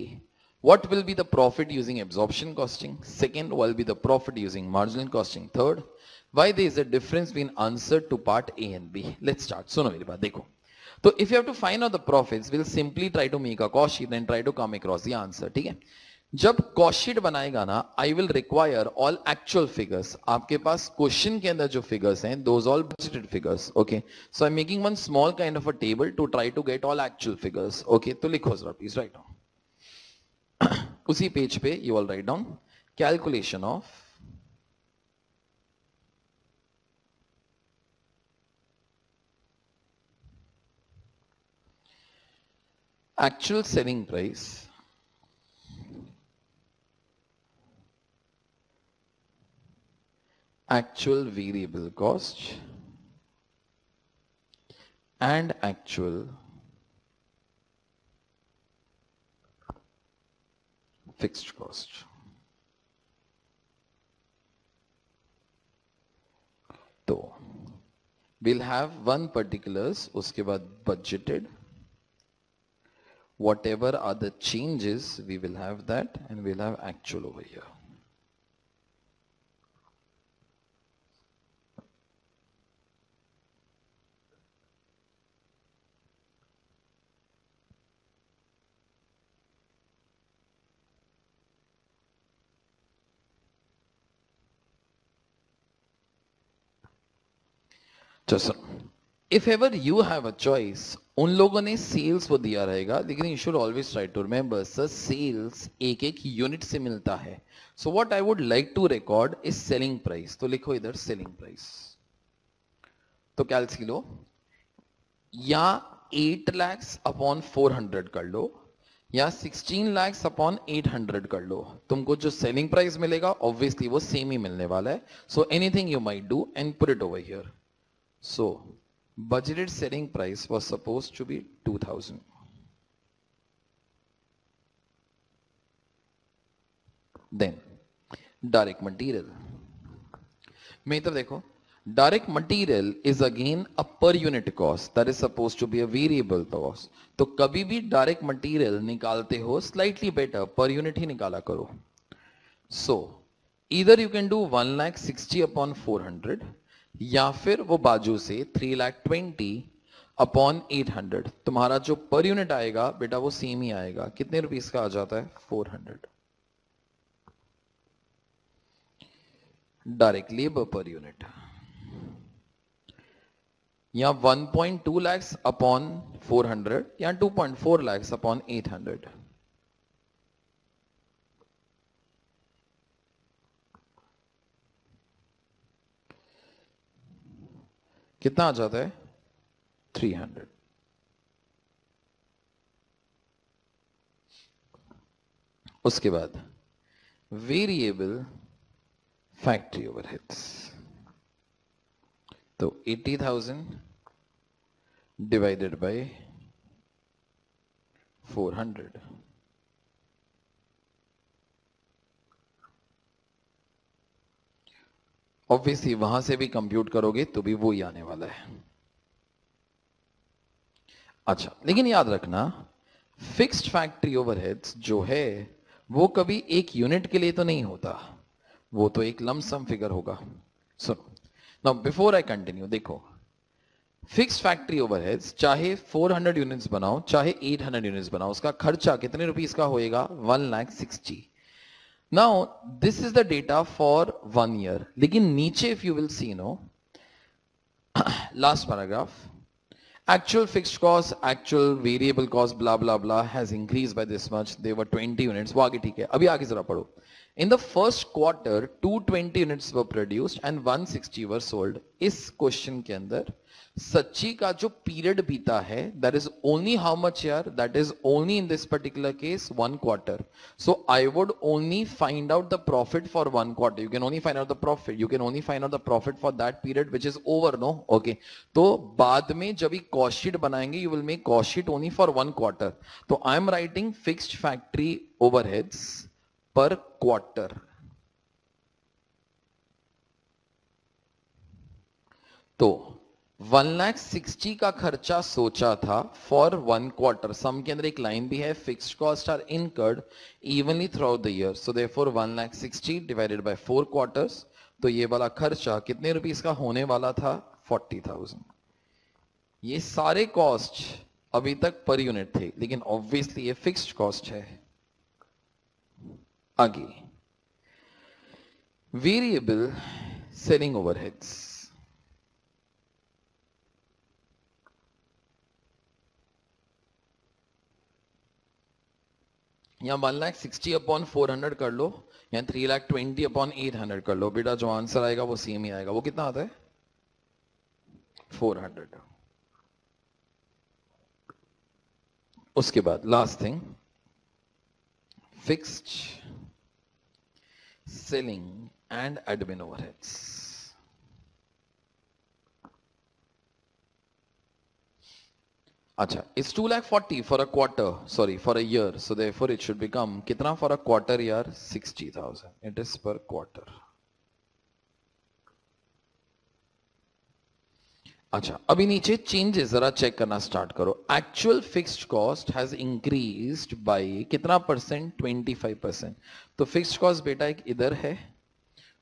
What will be the profit using absorption costing? Second, what will be the profit using marginal costing? Third, why there is a difference between answer to part A and B? Let's start. सुनो मेरी बात देखो. तो if you have to find out the profits, we'll simply try to make a cost sheet and try to come across the answer. ठीक है? जब cost sheet बनाएगा ना, I will require all actual figures. आपके पास question के अंदर जो figures हैं, those all budgeted figures. Okay. So I'm making one small kind of a table to try to get all actual figures. Okay. तो लिखो जरा please, write down. उसी page पे you all write down calculation of actual selling price actual variable cost and actual fixed cost. So we'll have one particulars, uske baad budgeted, whatever are the changes we will have that, and we'll have actual over here. Just so, if ever you have a choice, उन लोगों ने sales वो दिया रहेगा, लेकिन you should always try to remember, sir, sales एक एक unit से मिलता है. So what I would like to record is selling price. तो लिखो इधर selling price. तो calc लो, या 8 lakhs upon 400 कर लो, या 16 lakhs upon 800 कर लो. तुमको जो selling price मिलेगा, obviously वो same ही मिलने वाला है. So anything you might do and put it over here. So, budgeted selling price was supposed to be 2,000. Then, direct material. Main taraf dekho, direct material is again a per unit cost that is supposed to be a variable cost. So, kabhi bhi direct material nikalte ho, slightly better per unit hi nikala karo. So, either you can do 160,000 upon 400. या फिर वो बाजू से 320,000 upon 800. तुम्हारा जो per unit आएगा बेटा वो सेम ही आएगा. कितने रुपीस का आ जाता है? 400. डायरेक्ट लेबर पर यूनिट या 1.2 लाख्स अपॉन 400 या 2.4 लाख्स अपॉन 800. कितना आ जाता है? 300. उसके बाद वेरिएबल फैक्ट्री ओवरहेड्स, तो 80,000 डिवाइडेड बाय 400, ऑब्वियसली वहां से भी कंप्यूट करोगे तो भी वो ही आने वाला है। अच्छा, लेकिन याद रखना फिक्स्ड फैक्ट्री ओवरहेड्स जो है वो कभी एक यूनिट के लिए तो नहीं होता, वो तो एक लमसम फिगर होगा। सुनो नाउ बिफोर आई कंटिन्यू, देखो फिक्स्ड फैक्ट्री ओवरहेड्स चाहे 400 यूनिट्स बनाओ चाहे 800 यूनिट्स बनाओ, उसका खर्चा कितने रुपीस का होएगा, 1,60,000। Now this is the data for 1 year, लेकिन नीचे if you will see no last paragraph, actual fixed cost, actual variable cost, blah blah blah has increased by this much, they were 20 units, वो आगे ठीक है, अभी आगे जरा पढ़ो। In the first quarter 220 units were produced and 160 were sold. इस question के अंदर सच्ची का जो पीरियड बीता है that is only how much year, that is only in this particular case 1 quarter. So I would only find out the profit for 1 quarter. You can only find out the profit. You can only find out the profit for that period which is over, no? Okay. तो बाद में जब भी cost sheet बनाएंगे you will make cost sheet only for 1 quarter. तो I am writing fixed factory overheads per quarter. तो 1,60,000 का खर्चा सोचा था फॉर 1 क्वार्टर। सम के अंदर एक लाइन भी है, fixed cost are incurred evenly throughout the year, so therefore 1,60,000 divided by 4 quarters, तो ये वाला खर्चा कितने रुपीस का होने वाला था, 40,000। ये सारे कॉस्ट अभी तक पर यूनिट थे, लेकिन ऑब्वियसली ये फिक्स्ड कॉस्ट है। आगे वेरिएबल सेलिंग ओवरहेड्स, या 1,60,000 upon 400 कर लो या 3,20,000 upon 800 कर लो, बेटा जो आंसर आएगा वो सेम ही आएगा। वो कितना आता है, 400। उसके बाद last thing fixed selling and admin overheads. अच्छा, it's 2,40,000 for a quarter, sorry for a year, so therefore it should become कितना for a quarter year, 60,000. It is per quarter. अच्छा, अभी नीचे चेंजेस जरा चेक करना स्टार्ट करो। Actual fixed cost has increased by कितना percent, 25%। तो fixed cost बेटा एक इधर है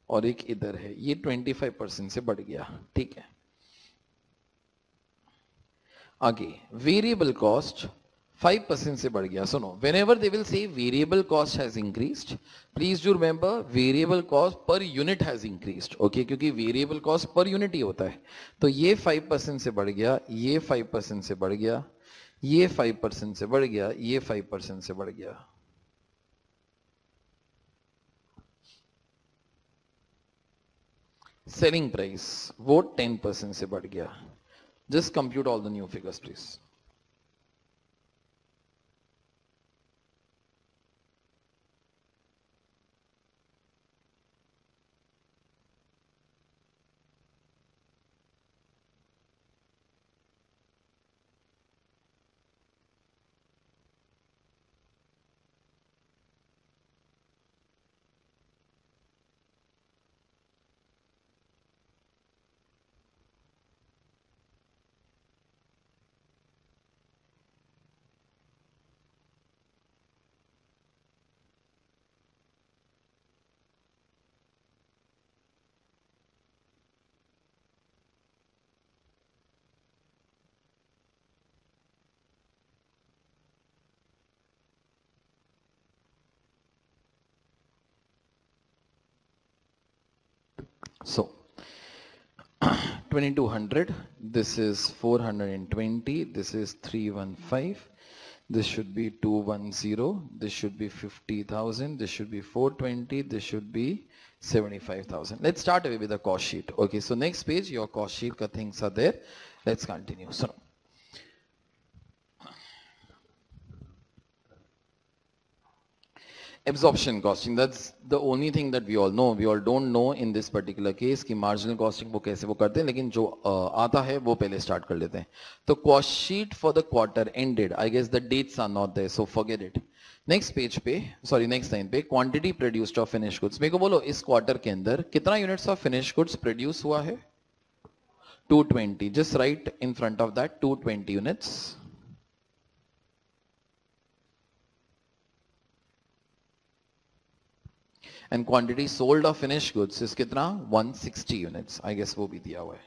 और एक इधर है, ये 25% से बढ़ गया, ठीक है। आगे वेरिएबल कॉस्ट 5% से बढ़ गया। सुनो, whenever they will say variable cost has increased, please do remember variable cost per unit has increased, okay, क्योंकि वेरिएबल कॉस्ट पर यूनिट ही होता है। तो ये 5% से बढ़ गया, ये 5% से बढ़ गया, ये 5% से बढ़ गया, ये 5% से बढ़ गया। सेलिंग प्राइस वो 10% से बढ़ गया। Just compute all the new figures, please. So 2,200, this is 420, this is 315, this should be 210, this should be 50,000, this should be 420, this should be 75,000. Let's start away with the cost sheet. Okay, so next page your cost sheet ka things are there. Let's continue. So Absorption costing, that's the only thing that we all know. We all don't know in this particular case कि marginal costing वो कैसे वो करते हैं, लेकिन जो आता है वो पहले start कर लेते हैं. तो cost sheet for the quarter ended. I guess the dates are not there, so forget it. Next page पे, sorry next line पे, quantity produced of finished goods. मेरे को बोलो इस quarter के अंदर कितना units of finished goods produce हुआ है? 220. Just write in front of that 220 units. And quantity sold of finished goods is कितना 160 units. I guess वो भी दिया हुआ है.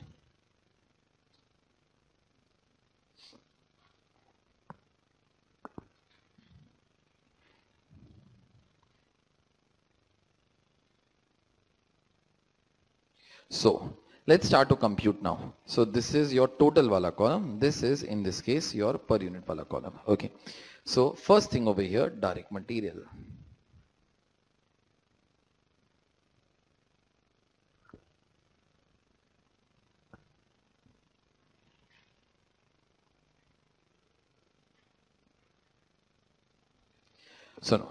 So let's start to compute now. So this is your total वाला column. This is in this case your per unit वाला column. Okay. So first thing over here, direct material. So now,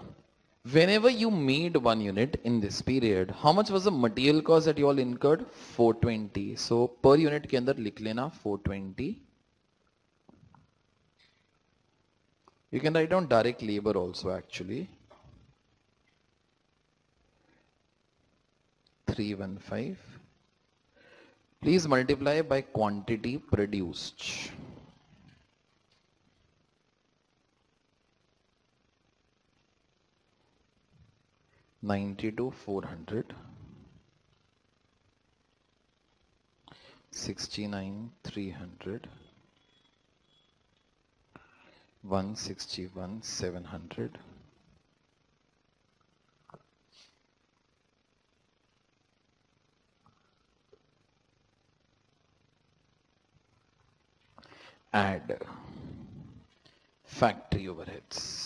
whenever you made one unit in this period, how much was the material cost that you all incurred? 420. So per unit के अंदर लिख लेना 420. You can write down direct labor also actually. 315. Please multiply by quantity produced. $92,400, $69,300, $161,700. Add factory overheads.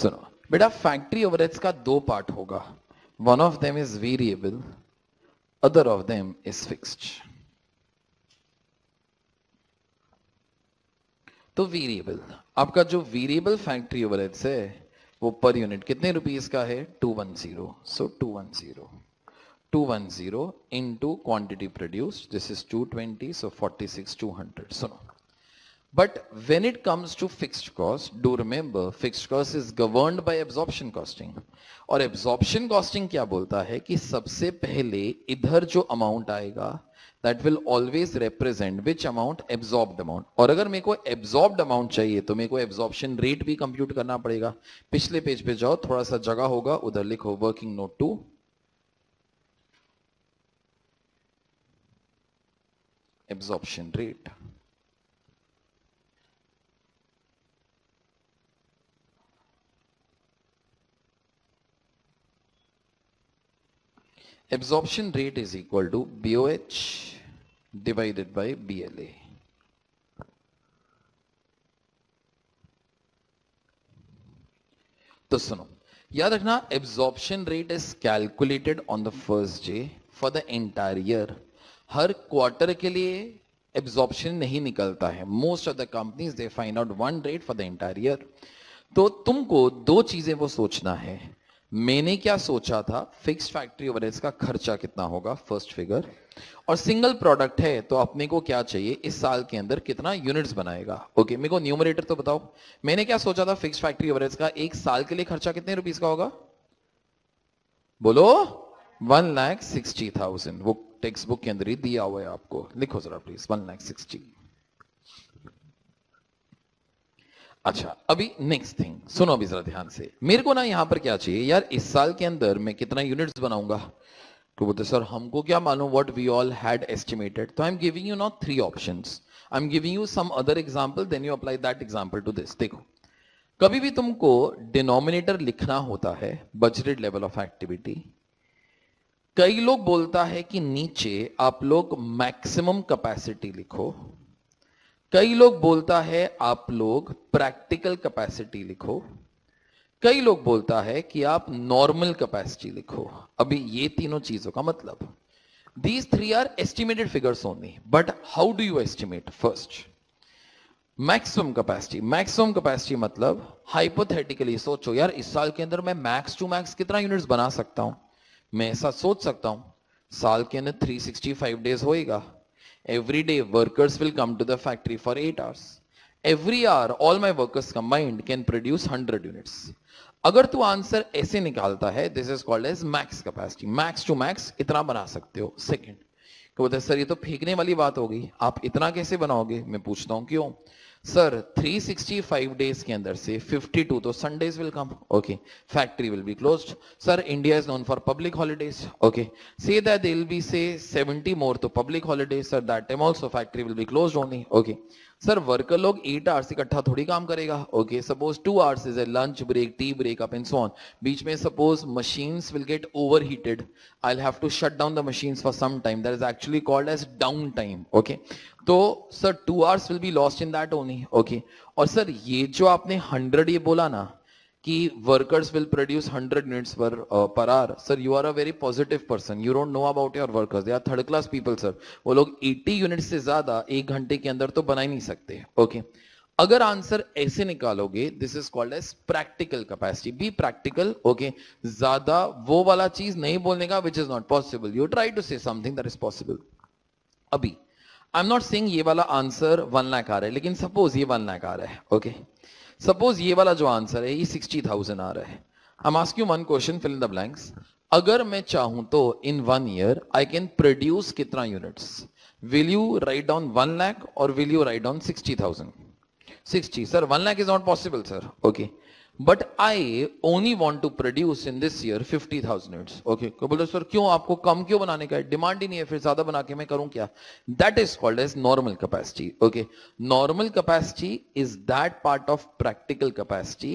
सुनो बेटा, factory overheads का दो part होगा. One of them is variable, other of them is fixed. तो वेरिएबल, आपका जो वेरिएबल फैक्ट्री ओवरहेड्स है वो पर यूनिट कितने रुपीस का है? 210. So 210 into quantity produced, this is 220, so 46,200. सुनो, but when it comes to fixed cost, do remember fixed cost is governed by absorption costing. और absorption costing क्या बोलता है कि सबसे पहले इधर जो amount आएगा that will always represent which amount? Absorbed amount. और अगर मेरे को absorbed amount चाहिए तो मेरे को absorption rate भी compute करना पड़ेगा. पिछले पेज पे जाओ, थोड़ा सा जगह होगा, उधर लिखो working note 2. Absorption rate. Absorption rate is equal to BOH divided by BLA. तो सुनो, याद रखना absorption rate is calculated on the first day for the entire year. Her quarter के लिए absorption नहीं निकलता है. Most of the companies they find out one rate for the entire year. तो तुमको दो चीजें वो सोचना है. मैंने क्या सोचा था? फिक्स्ड फैक्ट्री ओवरहेड्स का खर्चा कितना होगा, फर्स्ट फिगर. और सिंगल प्रोडक्ट है तो अपने को क्या चाहिए, इस साल के अंदर कितना यूनिट्स बनाएगा. ओके, मेरे को न्यूमरेटर तो बताओ, मैंने क्या सोचा था? फिक्स्ड फैक्ट्री ओवरहेड्स का एक साल के लिए खर्चा कितने रुपीस का होगा? बोलो 1,60,000. वो टेक्स्ट बुक के अंदर ही दिया हुआ है आपको, लिखो जरा प्लीज 1,60,000. अच्छा, अभी नेक्स्ट थिंग सुनो, अभी जरा ध्यान से. मेरे को ना यहाँ पर क्या चाहिए यार, इस साल के अंदर मैं कितना यूनिट्स बनाऊंगा. तो बोलते सर हमको क्या मालूम, what we all had estimated. तो I am giving you not three options, I am giving you some other example, then you apply that example to this. देखो, कभी भी तुमको डिनोमिनेटर लिखना होता है, बजटेड लेवल ऑफ एक्टिविटी. कई लोग बोलता है कि नीचे आप लोग मैक्सिमम कैपेसिटी लिखो, कई लोग बोलता है आप लोग प्रैक्टिकल कैपेसिटी लिखो, कई लोग बोलता है कि आप नॉर्मल कैपेसिटी लिखो। अभी ये तीनों चीजों का मतलब, these three are estimated figures only, but how do you estimate? First, maximum capacity। maximum capacity मतलब hypothetically सोचो यार इस साल के अंदर मैं max to max कितना यूनिट्स बना सकता हूँ, मैं ऐसा सोच सकता हूँ। साल के अंदर 365 days होएगा। every day workers will come to the factory for 8 hours, every hour all my workers combined can produce 100 units। अगर तू आंसर ऐसे निकालता है, this is called as max capacity, max to max इतना बना सकते हो। सेकंड, तो बोलते सर ये तो फेंकने वाली बात हो गई, आप इतना कैसे बनाओगे? मैं पूछता हूँ क्यों? सर 365 डेज के अंदर से 52 तो Sundays will come, okay, factory will be closed. Sir India is known for public holidays, okay, say that they will be say 70 more तो public holidays, sir that time also factory will be closed only, okay. Sir worker लोग 8 hours इकट्ठा थोड़ी काम करेगा, okay, suppose 2 hours is a lunch break, tea break up and so on. बीच में suppose machines will gate overheated, I will have to shut down the machines for some time, that is actually called as down time, okay. तो sir 2 hours will be lost in that only, okay. और sir ये जो आपने 100 ये बोला ना कि workers will produce 100 units per hour, sir you are a very positive person, you don't know about your workers, they are third class people. Sir वो लोग 80 यूनिट से ज्यादा एक घंटे के अंदर तो बना ही नहीं सकते, ओके। अगर आंसर ऐसे निकालोगे, this is called as practical capacity, be practical, okay. ज्यादा वो वाला चीज नहीं बोलने का which is not possible, you try to say something that is possible. अभी आई एम नॉट सेइंग ये वाला आंसर 1 लाख आ रहा है, लेकिन सपोज ये 1 लाख आ रहा है, ओके, सपोज ये वाला जो आंसर है ये 60,000 आ रहा है। I'm asking you one question, fill in the blanks। अगर मैं चाहूं तो in 1 year I can produce कितना units? Will you write down 1 lakh or will you write down 60,000? 60, sir 1 lakh is not possible, sir, okay, but I only want to produce in this year 50,000 units, okay। को बोलो sir क्यों, आपको कम क्यों बनाने का है, demand ही नहीं है, फिर ज्यादा बना के मैं करूं क्या? That is called as normal capacity, okay. Normal capacity is that part of practical capacity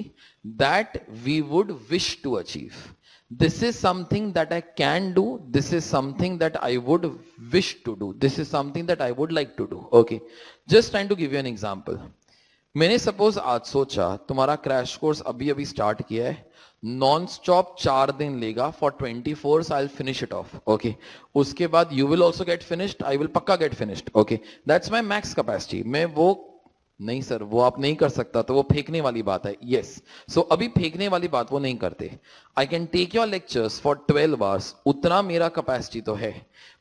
that we would wish to achieve. this is something that I can do, this is something that I would wish to do, this is something that I would like to do, okay। just trying to give you an example। मैंने suppose आज सोचा तुम्हारा crash course अभी अभी start किया है, non stop 4 दिन लेगा, for 24 I will finish it off, okay. उसके बाद you will also get finished, I will पक्का get finished, okay, that's my max capacity. मैं वो नहीं सर वो आप नहीं कर सकता, तो वो फेंकने वाली बात है, यस। सो अभी फेंकने वाली बात वो नहीं करते। I can take your lectures for 12 hours, उतना मेरा कैपेसिटी तो है,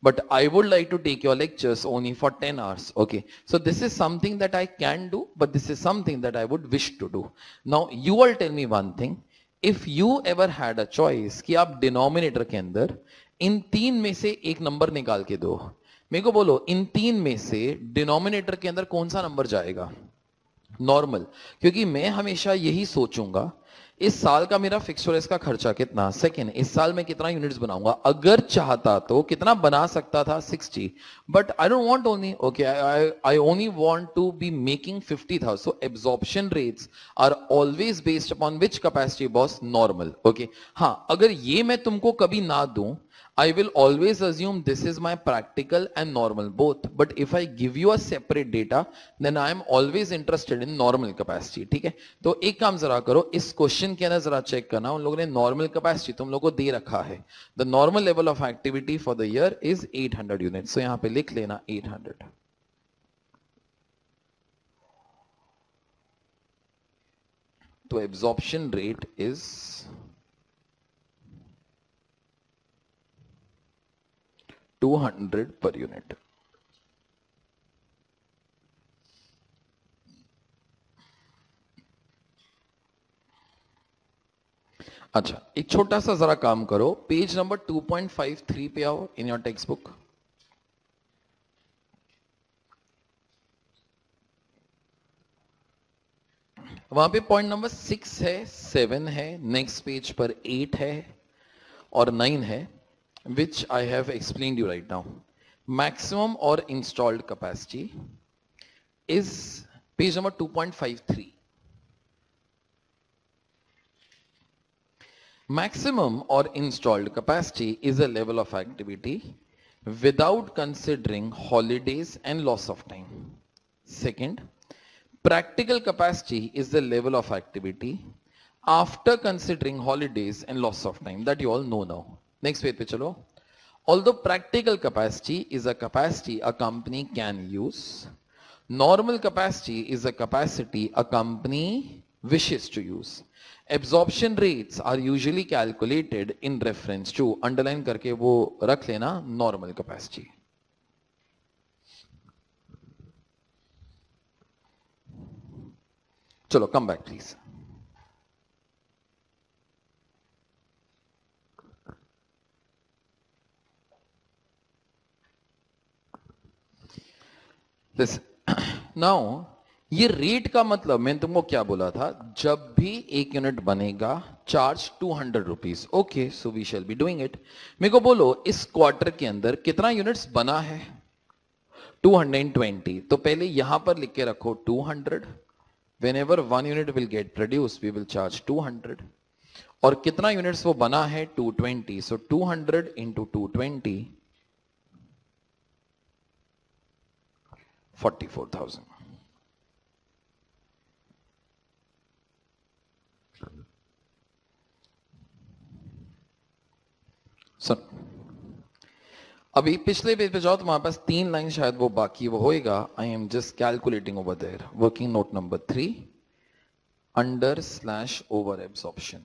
but I would like to take your lectures only for 10 hours, okay. So this is something that I can do, but this is something that I would wish to do. Now you all tell me one thing, if you ever had a choice कि आप denominator के अंदर इन 3 में से एक number निकाल के दो, मेरे को बोलो इन 3 में से डिनोमिनेटर के अंदर कौन सा नंबर जाएगा? नॉर्मल, क्योंकि मैं हमेशा यही सोचूंगा इस साल का मेरा फिक्स फॉरेस्ट का खर्चा कितना, सेकंड इस साल में कितना यूनिट्स बनाऊंगा, अगर चाहता तो कितना बना सकता था 60, but I don't want only, okay, I only want to be making 50,000। So absorption rates are always based upon which capacity boss? Normal, okay. हाँ, अगर ये मैं तुमको कभी ना दूं, I will always assume this is my practical and normal both, but if I give you a separate data then I am always interested in normal capacity, ठीक है। तो एक काम जरा करो, इस क्वेश्चन के अंदर जरा चेक करना, उन लोगों ने normal capacity तुम लोगों को दे रखा है, the normal level of activity for the year is 800 units, so यहाँ पे लिख लेना 800। तो absorption rate is 200 per unit। अच्छा, एक छोटा सा जरा काम करो, पेज नंबर 2.53 पे आओ इन योर टेक्स्ट बुक। वहां पे पॉइंट नंबर 6 है, 7 है, नेक्स्ट पेज पर 8 है और 9 है, which I have explained you right now। maximum or installed capacity is page number 2.53। maximum or installed capacity is a level of activity without considering holidays and loss of time। second, practical capacity is the level of activity after considering holidays and loss of time that you all know now. Next page pe chalo. Although practical capacity is a capacity a company can use, normal capacity is a capacity a company wishes to use. Absorption rates are usually calculated in reference to, underline करके वो रख लेना, normal capacity. चलो, come back please. This now ये rate का मतलब मैंने तुमको क्या बोला था, जब भी एक यूनिट बनेगा charge 200 rupees. Okay, so we shall be doing it. मेरे को बोलो इस क्वार्टर के अंदर कितना यूनिट्स बना है? 220. तो पहले यहां पर लिख के रखो 200. Whenever one unit will get produced, we will charge 200. और कितना यूनिट्स वो बना है? 220. सो 200 into 220, 44,000. सर अभी पिछले पेज पे जाओ तो हमारे पास 3 लाइन शायद वो बाकी वो होएगा. I am just calculating over there. Working note number 3 under slash over absorption.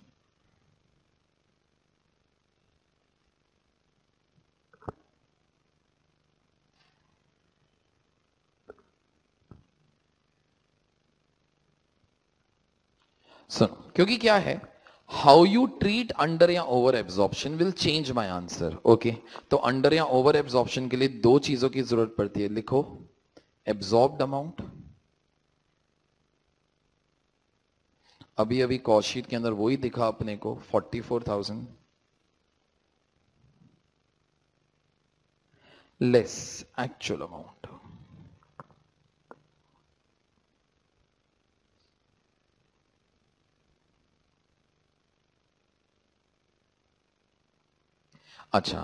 सुनो, क्योंकि क्या है, हाउ यू ट्रीट अंडर या over absorption will change my answer. Okay, तो अंडर या ओवर एब्जॉर्प्शन के लिए 2 चीजों की जरूरत पड़ती है. लिखो एब्जॉर्ब्ड अमाउंट. अभी अभी कॉस्ट शीट के अंदर वही दिखा अपने को 44,000 लेस एक्चुअल अमाउंट. अच्छा,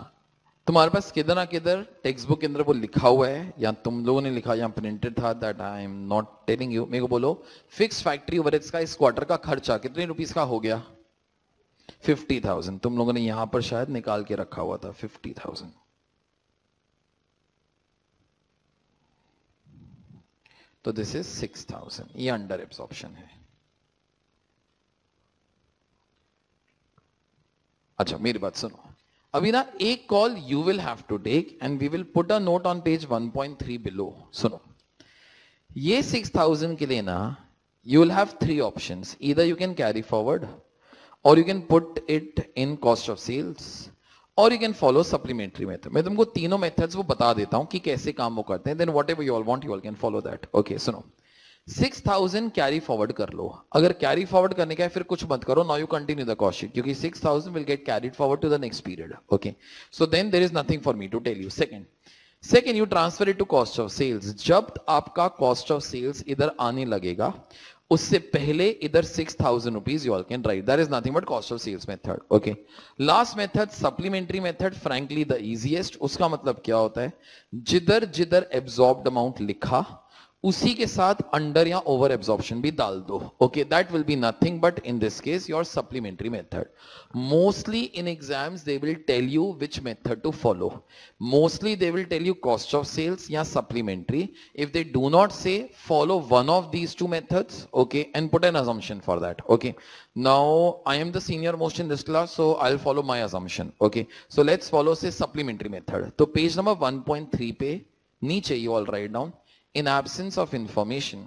तुम्हारे पास किधर ना किधर टेक्स्ट बुक के अंदर वो लिखा हुआ है, या तुम लोगों ने लिखा या प्रिंटेड था, that I am not telling you. मेरे को बोलो फिक्स फैक्ट्री ओवरहेड्स का इस क्वार्टर का खर्चा कितने रुपीस का हो गया? 50,000. तुम लोगों ने यहां पर शायद निकाल के रखा हुआ था 50,000. तो दिस इज 6,000. ये अंडर एब्जॉर्प्शन है. अच्छा मेरी बात सुनो, अभी ना एक call you will have to take and we will put a note on page 1.3 below. सुनो, ये 6,000 के लिए ना you will have 3 options. Either you can carry forward, और you can put it in cost of sales, और you can follow supplementary method. मैं तुमको तीनों मेथड्स वो बता देता हूं कि कैसे काम वो करते हैं, then whatever you all want you all can follow that. Okay सुनो, 6,000 कैरी फॉरवर्ड कर लो. अगर कैरी फॉरवर्ड करने का है फिर कुछ मत करो. Now you continue the cost sheet, क्योंकि 6,000 will get carried forward to the next period. Okay, so then there is nothing for me to tell you. Second you transfer it to cost of sales. जब आपका cost of sales इधर आने लगेगा उससे पहले इधर 6,000 rupees you all can write. That is nothing but cost of sales method. Okay, last method supplementary method, frankly the easiest. उसका मतलब क्या होता है, जिधर जिधर एब्जॉर्ब्ड अमाउंट लिखा उसी के साथ अंडर या ओवर एब्जॉर्प्शन भी डाल दो. Okay, that will be nothing but in this case your supplementary method. Mostly in exams they will tell you which method to follow. Mostly they will tell you cost of sales या supplementary. If they do not say follow one of these two methods, okay, and put an assumption for that. Okay, now I am the senior most in this class, so I will follow my assumption. Okay, so let's follow say supplementary method. तो page number 1.3 पे नीचे you all write down, in absence of information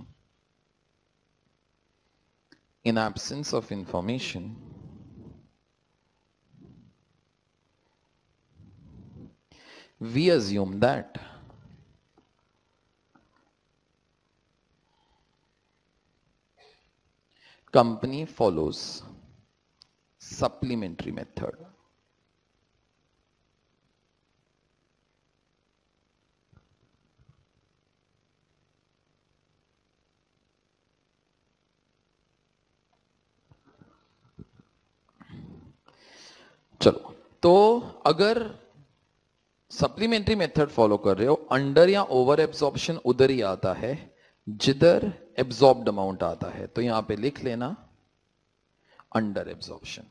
we assume that company follows supplementary method. चलो, तो अगर supplementary method follow कर रहे हो under या ओवर एब्जॉर्प्शन उधर ही आता है जिधर एब्जॉर्ब्ड अमाउंट आता है. तो यहां पे लिख लेना under absorption.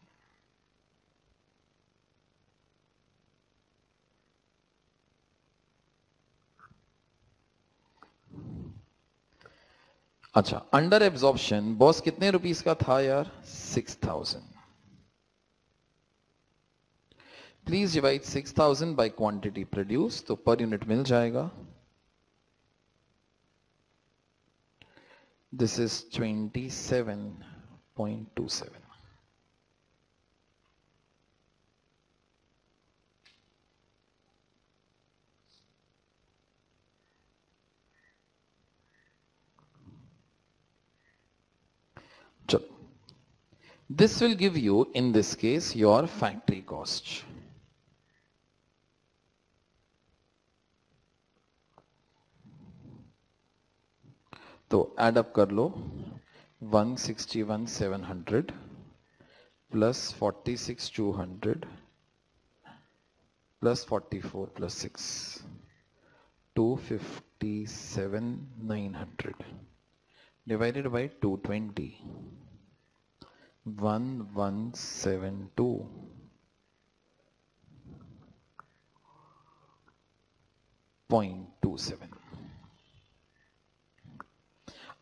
अच्छा, अंडर एब्जॉर्प्शन बॉस कितने रुपीस का था यार? 6000। 3 डिवाइड 6000 बाई क्वांटिटी प्रोड्यूस, तो पर यूनिट मिल जाएगा। This is 27.27। चलो, this will give you in this case your factory cost. तो एड अप कर लो 161,700 plus 46,200 plus 44 plus 6 257,900 divided by 220 1172 0.27।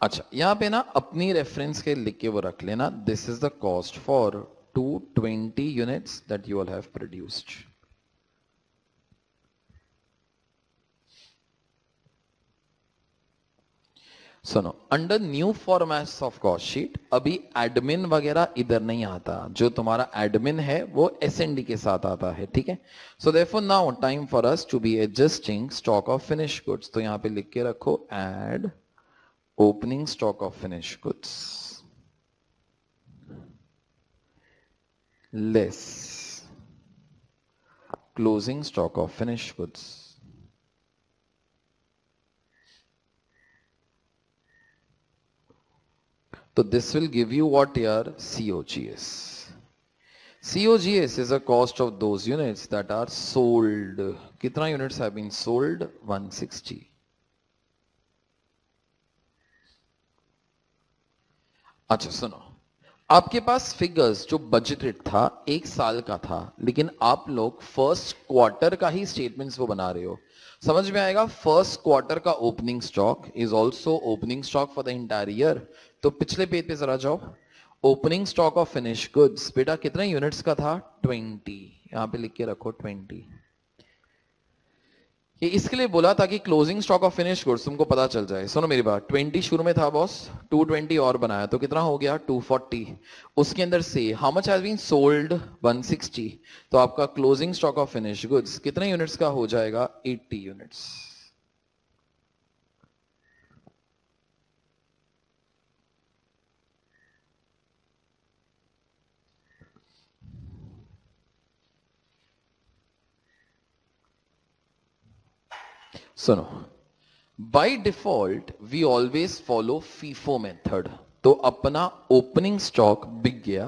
अच्छा, यहां पे ना अपनी रेफरेंस के लिख के वो रख लेना, this is the cost for 220 units that you all have produced. सुनो, under new formats of cost sheet अभी एडमिन वगैरह इधर नहीं आता, जो तुम्हारा एडमिन है वो एसएनडी के साथ आता है, ठीक है। So therefore now time for us to be adjusting stock of finish goods, तो यहां पे लिख के रखो add opening stock of finished goods less closing stock of finished goods . So this will give you what here? COGS. COGS is a cost of those units that are sold. Kitna units have been sold? 160. अच्छा सुनो, आपके पास figures जो budgeted था एक साल का था, लेकिन आप लोग फर्स्ट क्वार्टर का ही स्टेटमेंट्स वो बना रहे हो, समझ में आएगा। फर्स्ट क्वार्टर का opening stock is also opening stock for the entire year. तो पिछले पेज पे जरा जाओ, opening stock of finish goods बेटा कितने यूनिट्स का था? 20। यहाँ पे लिख के रखो 20। ये इसके लिए बोला ताकि closing stock of finish goods तुमको पता चल जाए। सुनो मेरी बात, 20 शुरू में था बॉस, 220 और बनाया तो कितना हो गया? 240। उसके अंदर से how much has been sold? 160। तो आपका closing stock of finish goods कितने यूनिट्स का हो जाएगा? 80 यूनिट्स। सुनो, by default we always follow FIFO method. तो अपना ओपनिंग स्टॉक बिक गया,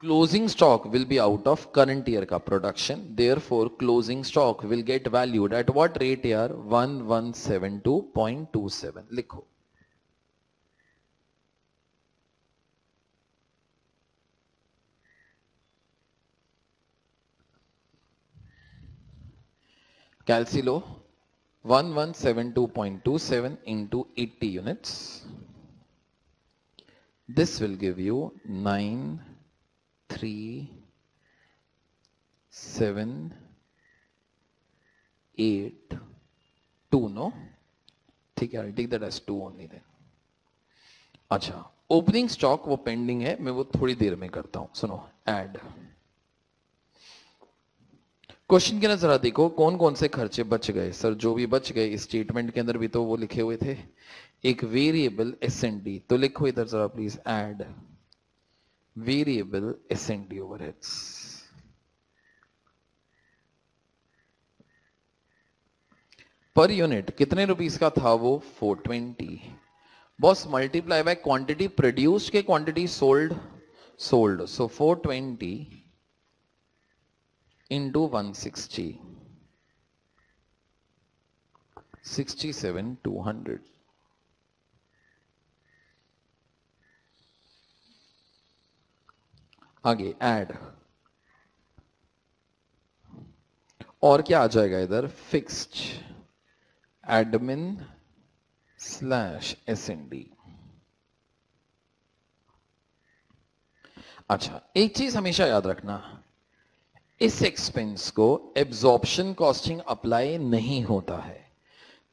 closing stock will be out of current year का production, therefore closing stock will get valued at what rate year? 1172.27 लिखो। कैलसी लो, 1172.27 into 80 units. This will give you 93,782, no? ठीक है, I'll take that as 2 only then. अच्छा, opening stock वो pending है, मैं वो थोड़ी देर में करता हूं। सुनो, एड क्वेश्चन के अंदर जरा देखो कौन कौन से खर्चे बच गए। सर जो भी बच गए इस स्टेटमेंट के अंदर भी तो वो लिखे हुए थे। एक वेरिएबल एसएनडी, तो लिखो इधर जरा please, add variable S and D overheads. Per unit कितने रुपीस का था वो? 420। Boss multiply by quantity produced के क्वांटिटी सोल्ड, सो 420 into 160, 67,200। आगे ऐड और क्या आ जाएगा इधर फिक्स्ड एडमिन स्लैश एसएनडी। अच्छा एक चीज हमेशा याद रखना, इस एक्सपेंस को एब्जॉर्प्शन कॉस्टिंग अप्लाई नहीं होता है।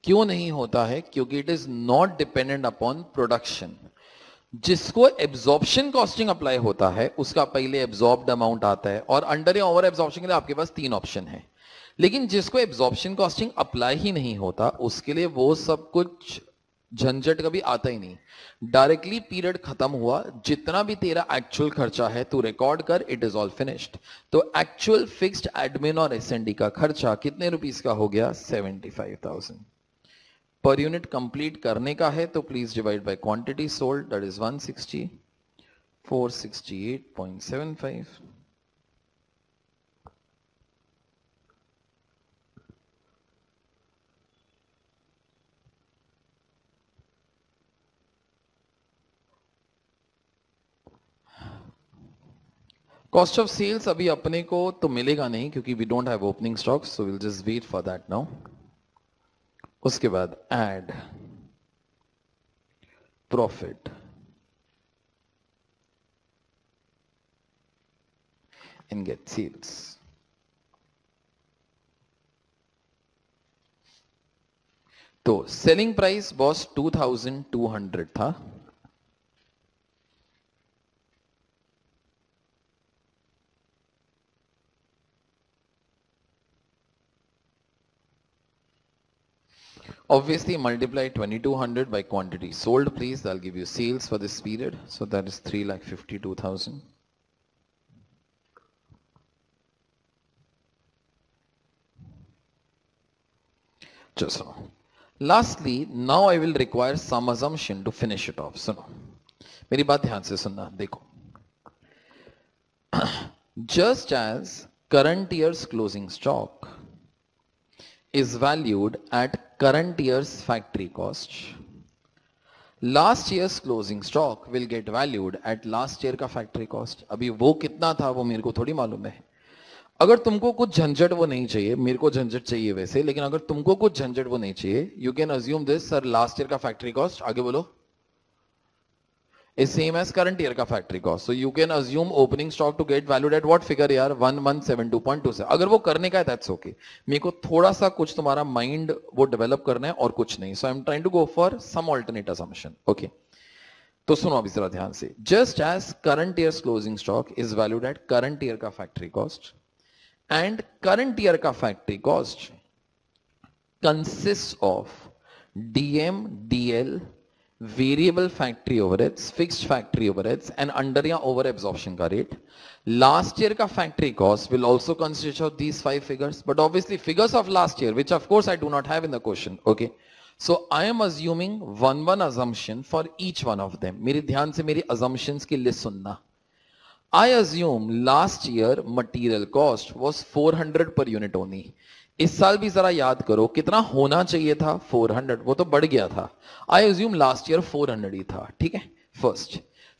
क्यों नहीं होता है? क्योंकि it is not dependent upon production. जिसको एब्जॉर्प्शन कॉस्टिंग अप्लाई होता है उसका पहले एब्जॉर्ब्ड अमाउंट आता है और अंडर या ओवर एब्जॉर्प्शन के लिए आपके पास तीन ऑप्शन है। लेकिन जिसको एब्जॉर्प्शन कॉस्टिंग अप्लाई ही नहीं होता उसके लिए वो सब कुछ झंझट कभी आता ही नहीं, डायरेक्टली पीरियड खत्म हुआ, जितना भी तेरा एक्चुअल खर्चा है तू रिकॉर्ड कर, इट इज ऑल फिनिश्ड। तो एक्चुअल फिक्स्ड एडमिन और एसएनडी का खर्चा कितने रुपीस का हो गया? 75,000 पर यूनिट कंप्लीट करने का है तो please divide by quantity sold, that is 160, 468.75 cost of sales. अभी अपने को तो मिलेगा नहीं क्योंकि we don't have opening stock, so we will just wait for that now. उसके बाद add profit, and get sales. तो सेलिंग प्राइस बॉस 2,200 था, obviously multiply 2200 by quantity sold, please, I'll give you sales for this period, so that is 3,52,000. Just so. Lastly, now I will require some assumption to finish it off. सुनो मेरी बात ध्यान से सुनना, देखो just as current year's closing stock is valued at current year's factory cost, last year's closing stock will get valued at last year का factory cost। अभी वो कितना था वो मेरे को थोड़ी मालूम है। अगर तुमको कुछ झंझट वो नहीं चाहिए, मेरे को झंझट चाहिए वैसे, लेकिन अगर तुमको कुछ झंझट वो नहीं चाहिए, you can assume this sir last year का factory cost आगे बोलो is same as current year का factory cost, so you can assume opening stock to get valued at what figure यार 1172.2। अगर वो करने का है that's okay, मेरे को थोड़ा सा कुछ तुम्हारा mind वो develop करना है और कुछ नहीं, so I'm trying to go for some alternate assumption, okay? तो सुनो अभी जरा ध्यान से, just as current year's closing stock is valued at current year का factory cost and current year का factory cost consists of DM, DL, variable factory overheads, fixed factory overheads and under या over absorption का rate, last year का factory cost will also consist of these five figures, but obviously figures of last year which of course I do not have in the question, okay? So I am assuming one assumption for each one of them। मेरे ध्यान से मेरी assumptions की list सुनना। I assume last year material cost was 400 per unit only। इस साल भी जरा याद करो कितना होना चाहिए था? 400, वो तो बढ़ गया था। I assume last year 400 ही था, ठीक है? First,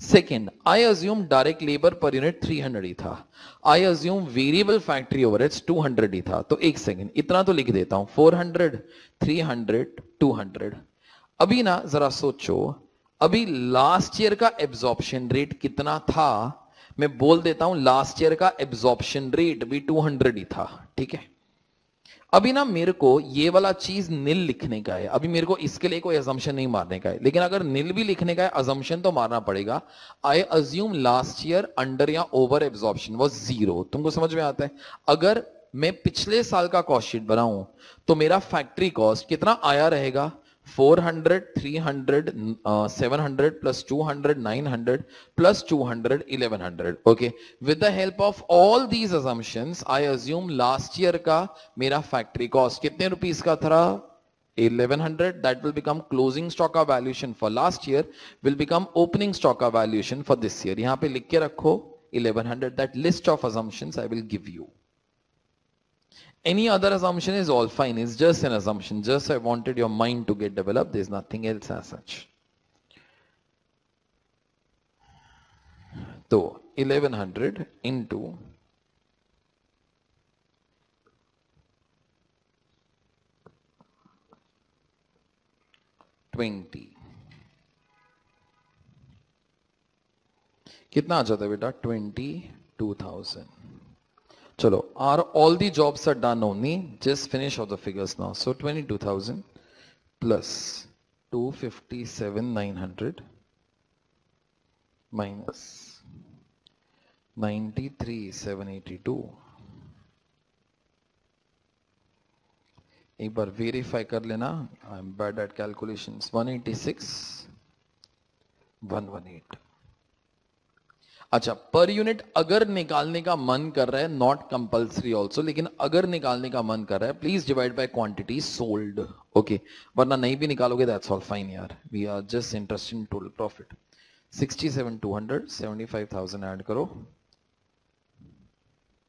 second, I assume direct labor per unit 300 ही था। I assume variable factory overheads 200 ही था। तो एक सेकेंड, इतना तो लिख देता हूँ, 400, 300, 200। अभी ना जरा सोचो, अभी लास्ट ईयर का एब्जॉर्प्शन रेट कितना था? मैं बोल देता हूँ लास्ट ईयर का एब्जॉर्प्शन रेट भी 200 ही था, ठीक है? अभी ना मेरे को ये वाला चीज निल लिखने का है, अभी मेरे को इसके लिए कोई असम्पशन नहीं मारने का है, लेकिन अगर निल भी लिखने का है असम्पशन तो मारना पड़ेगा। I assume last year under या ओवर एब्जॉर्प्शन वाज 0। तुमको समझ में आता है? अगर मैं पिछले साल का कॉस्ट शीट बनाऊं तो मेरा फैक्ट्री कॉस्ट कितना आया रहेगा? 400, 300, 700 plus 200, 900 plus 200, 1100, okay? With the help of all these assumptions, I assume last year का मेरा factory cost कितने रुपीस का था? 1100, that will become closing stock का valuation for last year, will become opening stock का valuation for this year। यहाँ पे लिख के रखो 1100, that list of assumptions I will give you। Any other assumption is all fine, it's just an assumption, just I wanted your mind to get developed, there's nothing else as such। तो 1100 into 20 कितना आ जाता है बेटा 22,000. चलो are all the jobs are done only just finish off the figures now. So 22,000 plus 257,900 minus 93,782. एक बार verify कर लेना. I am bad at calculations. 186,118. अच्छा पर यूनिट अगर निकालने का मन कर रहा है नॉट कंपल्सरी ऑल्सो, लेकिन अगर निकालने का मन कर रहा है please divide by quantity sold. Okay वरना नहीं भी निकालोगे दैट्स ऑल फाइन यार. We are just interested in total profit. 67,200 75,000 add करो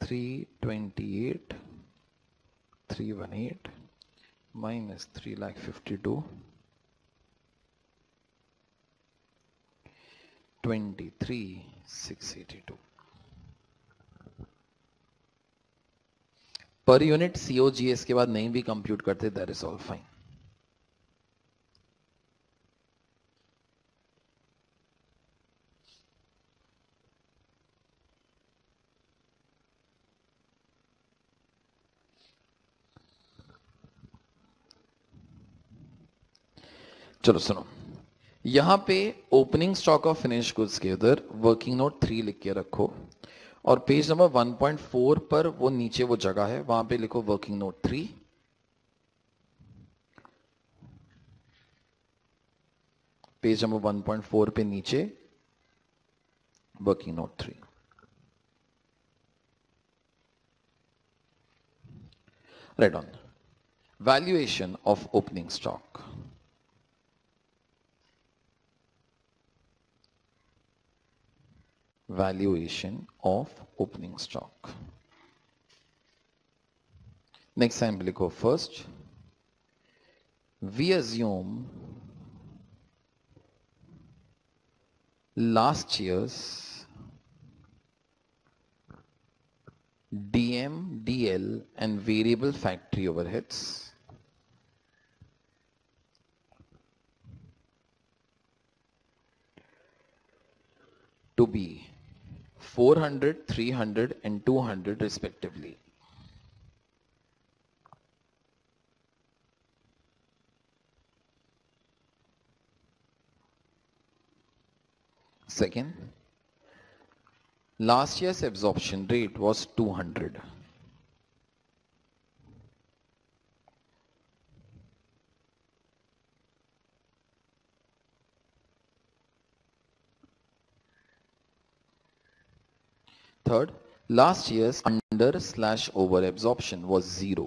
328,318 माइनस 3,52 23,682 पर यूनिट. COGS के बाद नहीं भी कंप्यूट करते दैट इज ऑल फाइन. चलो सुनो यहां पे opening stock of finish goods के उधर वर्किंग नोट 3 लिख के रखो और पेज नंबर 1.4 पर वो नीचे वो जगह है वहां पे लिखो वर्किंग नोट 3. पेज नंबर 1.4 पे नीचे working note 3. Write on valuation of opening stock. Valuation of opening stock. Next time we go first. We assume last year's DM, DL and variable factory overheads to be 400, 300 and 200 respectively. Second, last year's absorption rate was 200. Third, last year's under/over absorption was 0.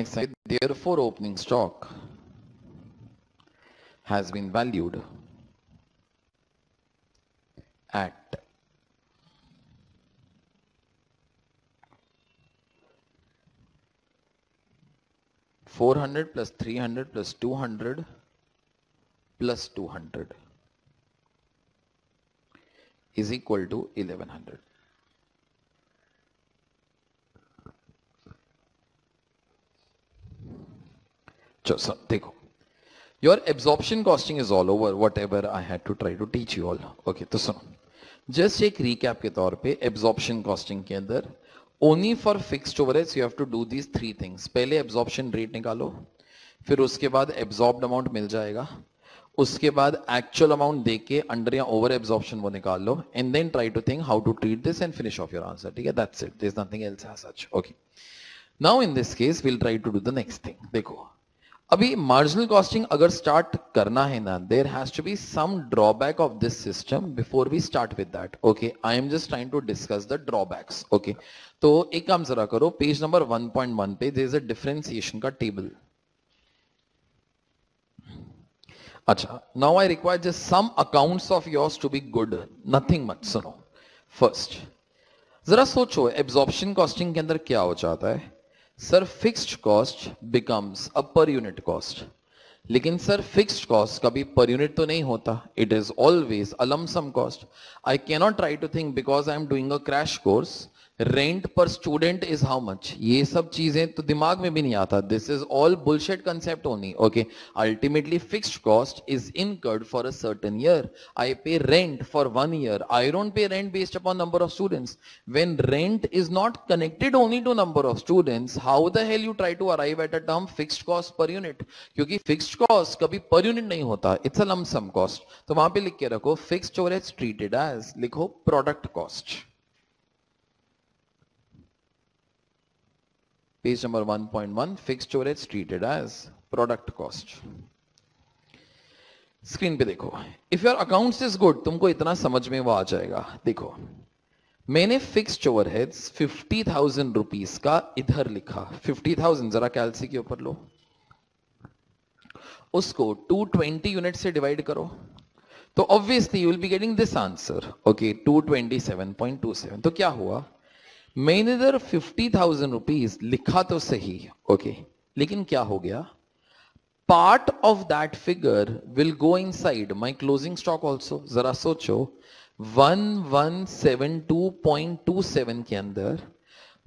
Next, therefore, opening stock has been valued at 400 plus 300 plus 200 plus 200 is equal to 1100. So, देखो, your absorption costing is all over whatever I had to try to teach you all. Okay, तो सुनो, just एक recap के तौर पे absorption costing के अंदर Only for fixed overheads you have to do these three things. पहले absorption rate निकालो, फिर उसके बाद absorbed amount मिल जाएगा, उसके बाद actual amount देके under या over absorption वो निकाल लो, and then try to think how to treat this and finish off your answer. ठीक है, that's it. There's nothing else as such. Okay. Now in this case we'll try to do the next thing. देखो, अभी marginal costing अगर start करना है ना, there has to be some drawback of this system before we start with that. Okay. I am just trying to discuss the drawbacks. Okay. तो एक काम जरा करो पेज नंबर 1.1 पे देयर इज अ डिफरेंशिएशन का टेबल. अच्छा now I require just some accounts of yours to be good nothing much. सुनो first जरा सोचो एब्जॉर्प्शन कॉस्टिंग के अंदर क्या हो जाता है sir, fixed cost becomes a per unit cost. लेकिन सर फिक्स्ड कॉस्ट कभी पर यूनिट तो नहीं होता, it is always a lump sum cost. I can not try to think because I am doing a crash course rent पर student is how much, ये सब चीजें तो दिमाग में भी नहीं आता। This is all bullshit concept only. Okay, ultimately fixed cost is incurred for a certain year. I pay rent for 1 year, I don't pay rent based upon number of students. When rent is not connected only to number of students, how the hell you try to arrive at a term fixed cost per unit, क्योंकि fixed cost कभी per unit नहीं होता, it's a lump sum cost. तो वहां पे लिख के रखो फिक्स्ड स्टोरेज ट्रीटेड एज, लिखो product cost, page number 1.1, fixed storage treated as product cost. Screen पे देखो, if your accounts is good, तुमको इतना समझ में वो आ जाएगा। देखो मैंने फिक्स्ड ओवरहेड्स 50,000 रुपीस का इधर लिखा, 50,000 जरा कैलसी के ऊपर लो, उसको 220 यूनिट से डिवाइड करो, तो obviously you will be getting this answer. Okay, 227.27। तो क्या हुआ, मैंने इधर 50,000 रुपीज लिखा तो सही, ओके, लेकिन क्या हो गया, part of that figure will go inside my closing stock also. जरा सोचो 1172.27 के अंदर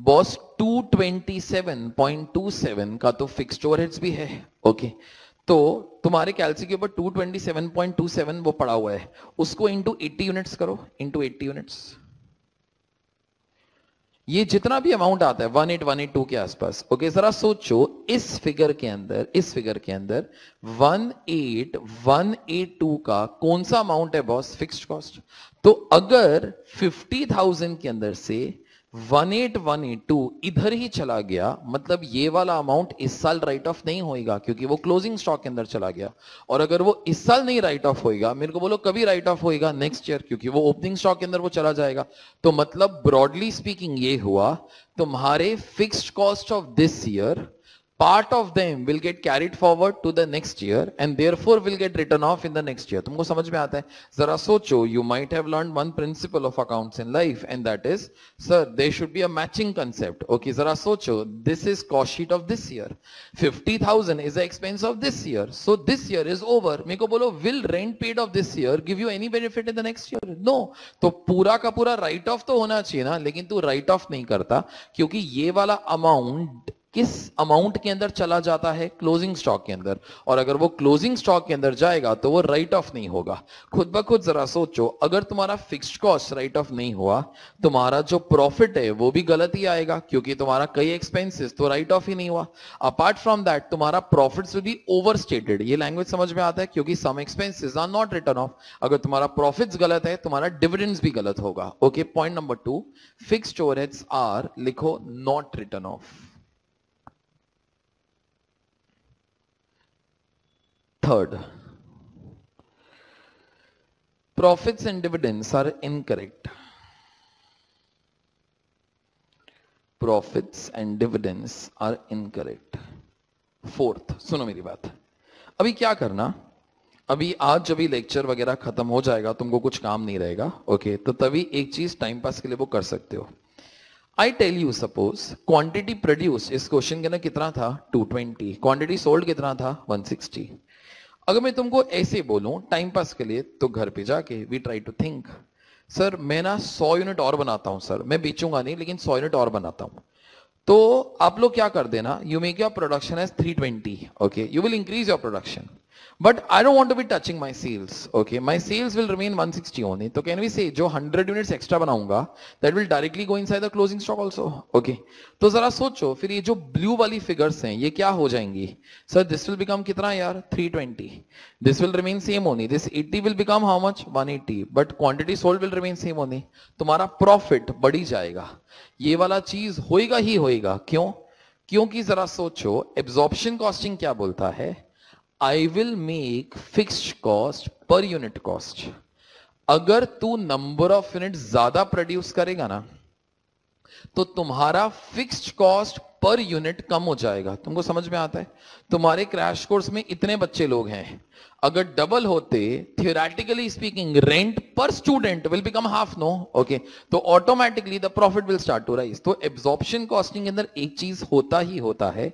बॉस 227.27 का तो फिक्स्ड ओवरहेड्स भी है, ओके, तो तुम्हारे कैलसी के ऊपर 227.27 वो पड़ा हुआ है, उसको इंटू 80 यूनिट्स करो, इंटू 80 यूनिट्स। ये जितना भी अमाउंट आता है 18182 के आसपास, ओके, जरा सोचो इस फिगर के अंदर, 18182 का कौन सा अमाउंट है बॉस, फिक्स्ड कॉस्ट। तो अगर 50,000 के अंदर से 18182 इधर ही चला गया, मतलब ये वाला अमाउंट इस साल राइट ऑफ नहीं होएगा क्योंकि वो क्लोजिंग स्टॉक के अंदर चला गया। और अगर वो इस साल नहीं राइट ऑफ होएगा, मेरे को बोलो कभी राइट ऑफ होएगा, नेक्स्ट ईयर, क्योंकि वो ओपनिंग स्टॉक के अंदर वो चला जाएगा। तो मतलब ब्रॉडली स्पीकिंग ये हुआ, तुम्हारे fixed cost of this year, part of them will get carried forward to the next year and therefore will get written off in the next year. तुमको समझ में आता है? जरा सोचो, you might have learn one principle of accounts in life and that is sir there should be a matching concept. Okay, जरा सोचो this is cost sheet of this year, 50,000 is the expense of this year, so this year is over. मेरे को बोलो will rent paid of this year give you any benefit in the next year? No. तो पूरा का पूरा right of तो होना चाहिए ना, लेकिन तू राइट ऑफ नहीं करता क्योंकि ये वाला अमाउंट किस अमाउंट के अंदर चला जाता है, क्लोजिंग स्टॉक के अंदर, और अगर वो क्लोजिंग स्टॉक के अंदर जाएगा तो वो राइट ऑफ नहीं होगा। खुद ब खुद जरा सोचो, अगर तुम्हारा फिक्स्ड कॉस्ट राइट ऑफ नहीं हुआ, तुम्हारा जो प्रॉफिट है वो भी गलत ही आएगा क्योंकि तुम्हारा कई एक्सपेंसेस तो राइट ऑफ ही नहीं हुआ। अपार्ट फ्रॉम दैट तुम्हारा profits will be over stated, ये लैंग्वेज समझ में आता है, क्योंकि some expenses are not written off. अगर तुम्हारा प्रॉफिट्स गलत है, तुम्हारा डिविडेंड्स भी गलत होगा। Okay, point number 2, fixed overheads are, लिखो, not written off. Third, profits and dividends are incorrect. Profits and dividends are incorrect. Fourth, सुनो मेरी बात, अभी क्या करना, अभी आज जब भी लेक्चर वगैरह खत्म हो जाएगा, तुमको कुछ काम नहीं रहेगा, ओके, तो तभी एक चीज टाइम पास के लिए वो कर सकते हो। I tell you, suppose quantity produced इस क्वेश्चन के ना कितना था, 220, क्वांटिटी सोल्ड कितना था, 160। अगर मैं तुमको ऐसे बोलूं टाइम पास के लिए, तो घर पे जाके we try to think sir मैं ना 100 यूनिट और बनाता हूं, सर मैं बेचूंगा नहीं लेकिन 100 यूनिट और बनाता हूं। तो आप लोग क्या कर देना, you make your production as 320, okay, you will increase your production, but I don't want to be touching my sales, okay, my sales will remain 160 only. तो कैन वी से जो 100 यूनिट्स एक्स्ट्रा बनाऊंगा that will directly go inside the closing stock also, okay. तो जरा सोचो फिर ये जो blue वाली फिगर्स हैं ये क्या हो जाएंगी, सर दिस विल बिकम कितना यार, 320, this will remain same only, this 80 will become how much, 180, but quantity sold will remain same only. तुम्हारा प्रॉफिट बढ़ी जाएगा, ये वाला चीज होएगा ही होएगा। क्यों? क्योंकि जरा सोचो एब्जॉर्प्शन कॉस्टिंग क्या बोलता है, I will make fixed cost per unit cost. अगर तू नंबर ऑफ यूनिट ज्यादा प्रोड्यूस करेगा ना, तो तुम्हारा फिक्स्ड कॉस्ट पर यूनिट कम हो जाएगा। तुमको समझ में आता है? तुम्हारे क्रैश कोर्स में इतने बच्चे लोग हैं, अगर डबल होते थियोरेटिकली स्पीकिंग रेंट पर student will become half, no okay, तो automatically the profit will start to rise. तो एब्जॉर्प्शन कॉस्टिंग के अंदर एक चीज होता ही होता है,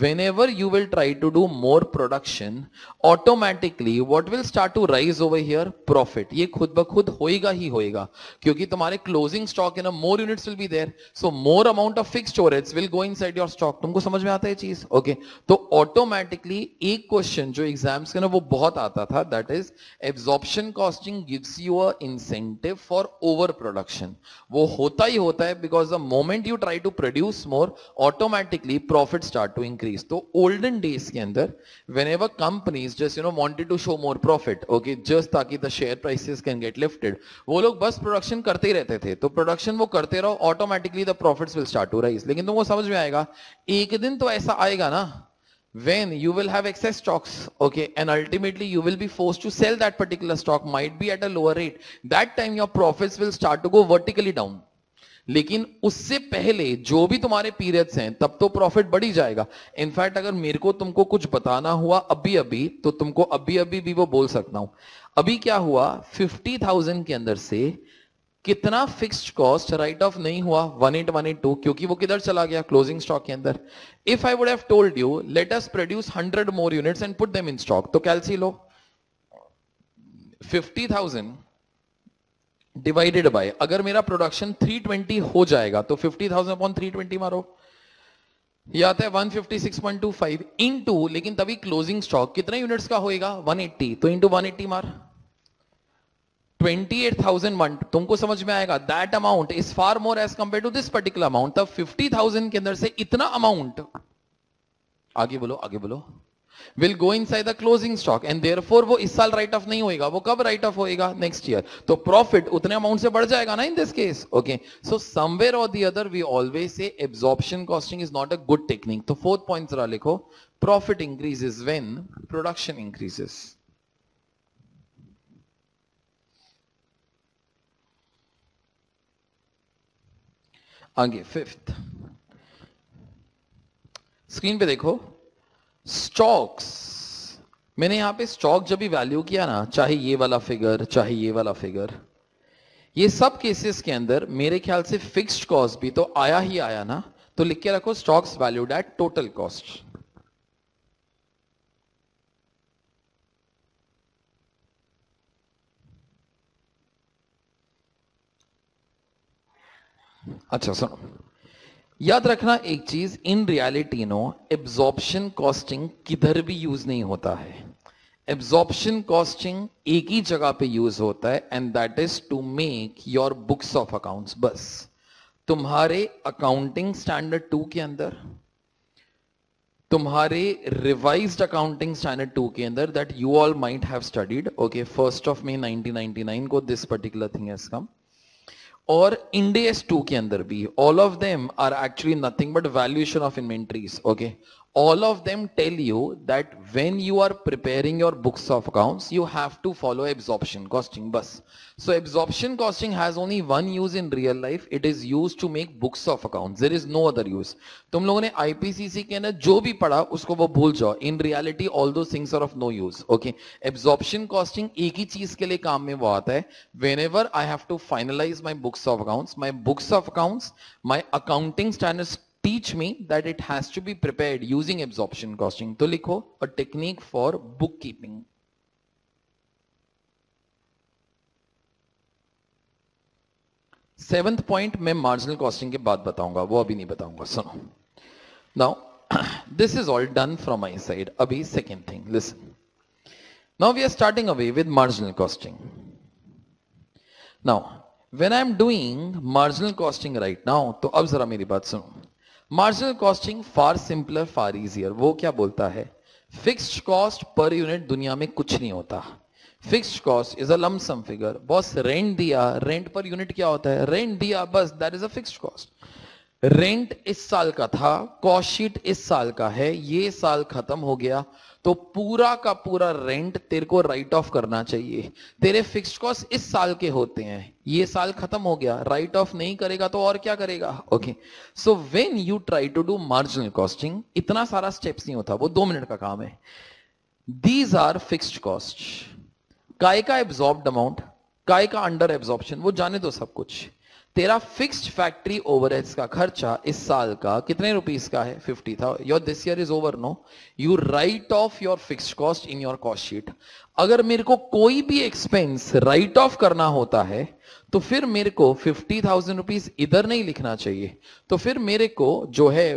whenever you will try to do more production, automatically what will start to rise over here? Profit. ये खुद ब खुद होएगा ही होएगा, क्योंकि तुम्हारे closing stock है ना, more units will be there, so more amount of fixed storage will go inside your stock. तुमको समझ में आता है चीज? Okay. तो automatically एक question जो exams के ना वो बहुत आता था, that is absorption costing gives you a incentive for over production. वो होता ही होता है, because the moment you try to produce more, automatically profit start to increase. तो olden days के अंदर whenever companies just wanted to show more profit, okay, just ताकि the share prices can get lifted, वो लोग बस production करते ही रहते थे। तो production वो करते रहो, automatically the profits will start to rise। लेकिन तुमको समझ में आएगा, एक दिन तो ऐसा आएगा ना when you will have excess stocks, okay, and ultimately you will be forced to sell that particular stock, might be at a lower rate, that time your profits will start to go vertically down. लेकिन उससे पहले जो भी तुम्हारे periods हैं तब तो profit बढ़ ही जाएगा। इनफैक्ट अगर मेरे को तुमको कुछ बताना हुआ अभी अभी, तो तुमको अभी अभी भी वो बोल सकता हूं। अभी क्या हुआ, 50,000 के अंदर से कितना फिक्स्ड कॉस्ट राइट ऑफ नहीं हुआ, 18182, क्योंकि वो किधर चला गया, क्लोजिंग स्टॉक के अंदर। If I would have told you let us produce 100 more units and put them in stock, तो कैलसी लो, 50,000 डिवाइडेड बाय, अगर मेरा प्रोडक्शन 320 हो जाएगा तो 50,000 अपॉन 320 मारो, यह आता है 156.25 इनटू, लेकिन तभी क्लोजिंग स्टॉक कितने यूनिट्स का होएगा, 180, तो इनटू 180 मार, 28,000। तुमको समझ में आएगा that amount is far more as compare to this particular amount. तब 50,000 के अंदर से इतना अमाउंट, आगे बोलो, will go inside the closing stock and therefore वो इस साल राइट ऑफ नहीं होएगा, वो कब राइट ऑफ होएगा, नेक्स्ट ईयर। तो प्रॉफिट उतने अमाउंट से बढ़ जाएगा ना in this case, okay. So somewhere और the other we always say absorption costing is not a good technique. तो फोर्थ पॉइंट जरा लिखो, profit increases when production increases. आगे फिफ्थ, स्क्रीन पे देखो स्टॉक्स। मैंने यहां पे स्टॉक जब भी वैल्यू किया ना, चाहे ये वाला फिगर चाहे ये वाला फिगर, ये सब केसेस के अंदर मेरे ख्याल से फिक्स्ड कॉस्ट भी तो आया ही आया ना, तो लिख के रखो stocks valued at total cost. अच्छा सुनो, याद रखना एक चीज, in reality no absorption costing किधर भी यूज नहीं होता है। एब्जॉर्प्शन कॉस्टिंग एक ही जगह पे यूज होता है, and that is to make your books of accounts. बस तुम्हारे अकाउंटिंग स्टैंडर्ड 2 के अंदर, तुम्हारे रिवाइज्ड अकाउंटिंग स्टैंडर्ड 2 के अंदर, that you all might have studied, okay, 1 मई 1999 को this particular thing has come, और इंड एस 2 के अंदर भी, all of them are actually nothing but valuation of inventories, okay. All of them tell you that when you are preparing your books of accounts you have to follow absorption costing. बस, so absorption costing has only one use in real life, it is use to make books of accounts, there is no other use. तुम लोगों ने IPCC के अंदर जो भी पढ़ा उसको वो भूल जाओ, इन रियलिटी ऑल दो things are of no use, okay. Absorption costing एक ही चीज के लिए काम में वो आता है, whenever I have to finalize my books of accounts, my accounting standards teach me that it has to be prepared using absorption costing. तो लिखो a technique for bookkeeping. Seventh point मैं मार्जिनल कॉस्टिंग के बाद बताऊंगा, वो अभी नहीं बताऊंगा, सुनो। Now this is all done from my side. अभी second thing, listen, now we are starting away with marginal costing. Now when I'm doing marginal costing right now, तो अब जरा मेरी बात सुनो, marginal costing far simpler far easier. वो क्या बोलता है, फिक्स्ड कॉस्ट पर यूनिट दुनिया में कुछ नहीं होता, fixed cost is a lump sum figure. Boss rent दिया, रेंट पर यूनिट क्या होता है, रेंट दिया बस, that is a fixed cost. Rent इस साल का था, कॉस्ट शीट इस साल का है, ये साल खत्म हो गया, तो पूरा का पूरा रेंट तेरे को राइट ऑफ करना चाहिए। तेरे फिक्स्ड कॉस्ट इस साल के होते हैं, ये साल खत्म हो गया, राइट ऑफ नहीं करेगा तो और क्या करेगा। Okay, so when you try to do marginal costing, इतना सारा स्टेप्स नहीं होता, वो 2 मिनट का काम है। दीज आर फिक्स्ड कॉस्ट, काय का एब्जॉर्ब्ड अमाउंट, काय का अंडर एब्जॉर्प्शन, वो जाने दो सब कुछ। तेरा फिक्स्ड फैक्ट्री ओवरहेड्स का खर्चा इस साल का कितने रुपीस का है, 50 था, your this year is over, no you write off your fixed cost in your cost sheet. अगर मेरे को कोई भी एक्सपेंस राइट ऑफ करना होता है तो फिर मेरे को 50,000 रुपीज इधर नहीं लिखना चाहिए, तो फिर मेरे को जो है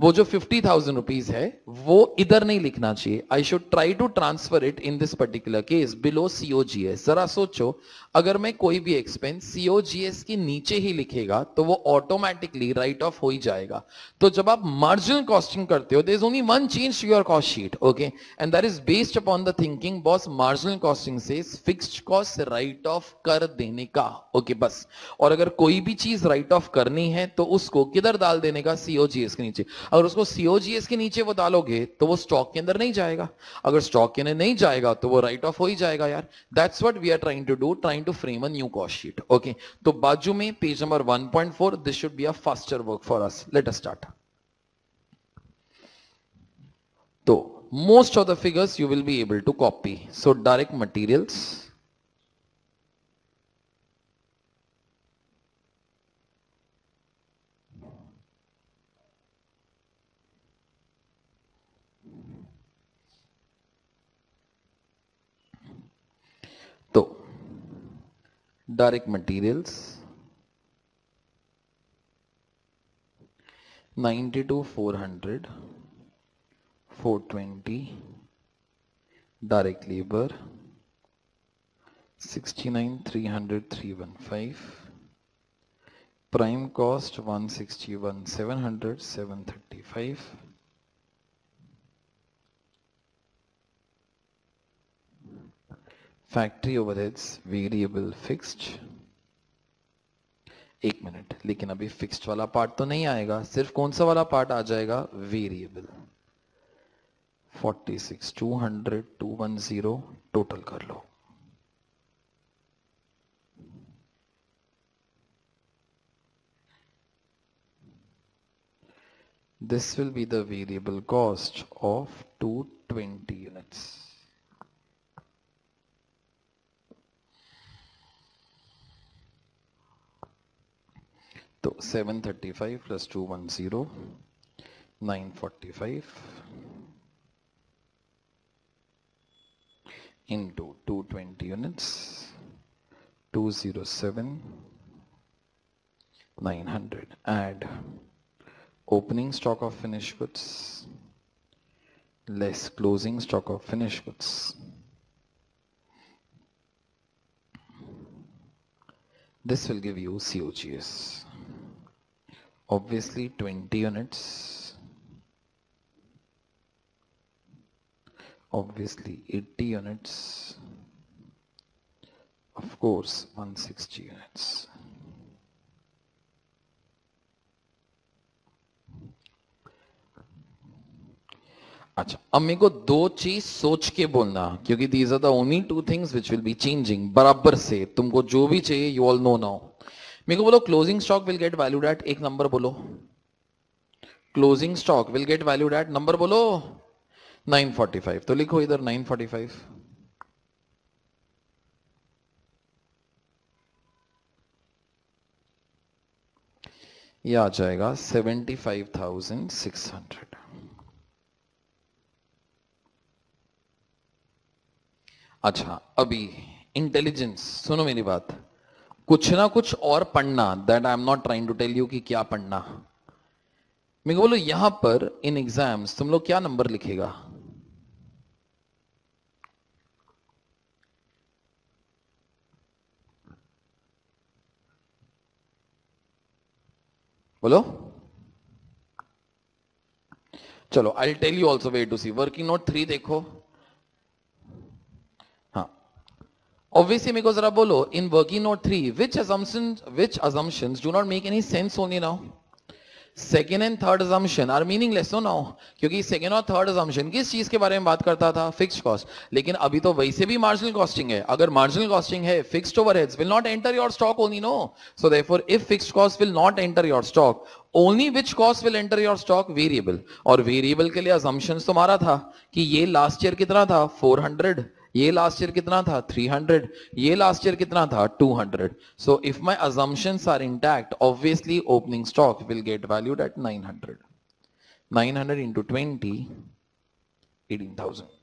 वो जो 50,000 रुपीज है वो इधर नहीं लिखना चाहिए। I should try to transfer it in this particular case below COGS। जरा सोचो, अगर मैं कोई भी एक्सपेंस COGS के नीचे ही लिखेगा तो वो ऑटोमेटिकली राइट ऑफ हो ही जाएगा। तो जब आप मार्जिनल कॉस्टिंग करते हो, there is only one change to your cost sheet, okay, and that is based upon the thinking boss marginal costing से फिक्स्ड कॉस्ट राइट ऑफ कर देने का, ओके बस। और अगर कोई भी चीज राइट ऑफ करनी है तो उसको किधर डाल देने का, COGS के नीचे। अगर उसको COGS के नीचे वो डालोगे तो वो स्टॉक के अंदर नहीं जाएगा, अगर स्टॉक के अंदर नहीं जाएगा तो वो राइट ऑफ हो ही जाएगा यार। That's what we are trying to do, trying to frame a new cost sheet, okay. तो बाजू में page number 1.4, this should be a faster work for us, let us start. तो most of the figures you will be able to copy, so direct materials, direct materials 92,400, 420, direct labor 69,300, 315, prime cost 161,700, 735, factory overheads variable fixed. 1 minute, लेकिन अभी fixed वाला part तो नहीं आएगा, सिर्फ कौन सा वाला पार्ट आ जाएगा, वेरिएबल। 46,200, 210 टोटल कर लो। This will be the variable cost of 220 units. तो 735 plus 210, 945 into 220 units, 207,900। Add opening stock of finish goods less closing stock of finish goods, this will give you COGS, obviously 20 units, obviously 80 units, of course 160 units. अच्छा, अब मेरे को दो चीज सोच के बोलना, क्योंकि these are the only two things which will be changing बराबर से। तुमको जो भी चाहिए यू ऑल नो नाउ। मेरे को बोलो closing stock will get valued at, एक नंबर बोलो, closing stock will get valued at, number बोलो 945, तो लिखो इधर 945। यह आ जाएगा 75,600। अच्छा, अभी इंटेलिजेंस सुनो मेरी बात, कुछ ना कुछ और पढ़ना, that I am not trying to tell you कि क्या पढ़ना। मेरे को बोलो यहां पर इन एग्जाम्स तुम लोग क्या नंबर लिखेगा, बोलो। चलो I will tell you also way to see. Working note 3 देखो, obviously मेरे को जरा बोलो in working note 3 which assumptions do not make any sense only now। Second and third assumption are meaningless हो ना, क्योंकि सेकेंड और थर्ड असम्पशन किस चीज के बारे में बात करता था, फिक्स्ड कॉस्ट। लेकिन अभी तो वैसे भी मार्जिनल कॉस्टिंग है, अगर मार्जिनल कॉस्टिंग है fixed overheads will not enter your stock only, no, so therefore if fixed cost will not enter your stock only which cost will enter your stock, variable. और variable के लिए assumption तुम्हारा था कि ये last year कितना था 400, ये लास्ट ईयर कितना था 300, ये लास्ट ईयर कितना था 200। So if my assumptions are intact obviously opening stock will get valued at 900, 900 into 20, 18,000।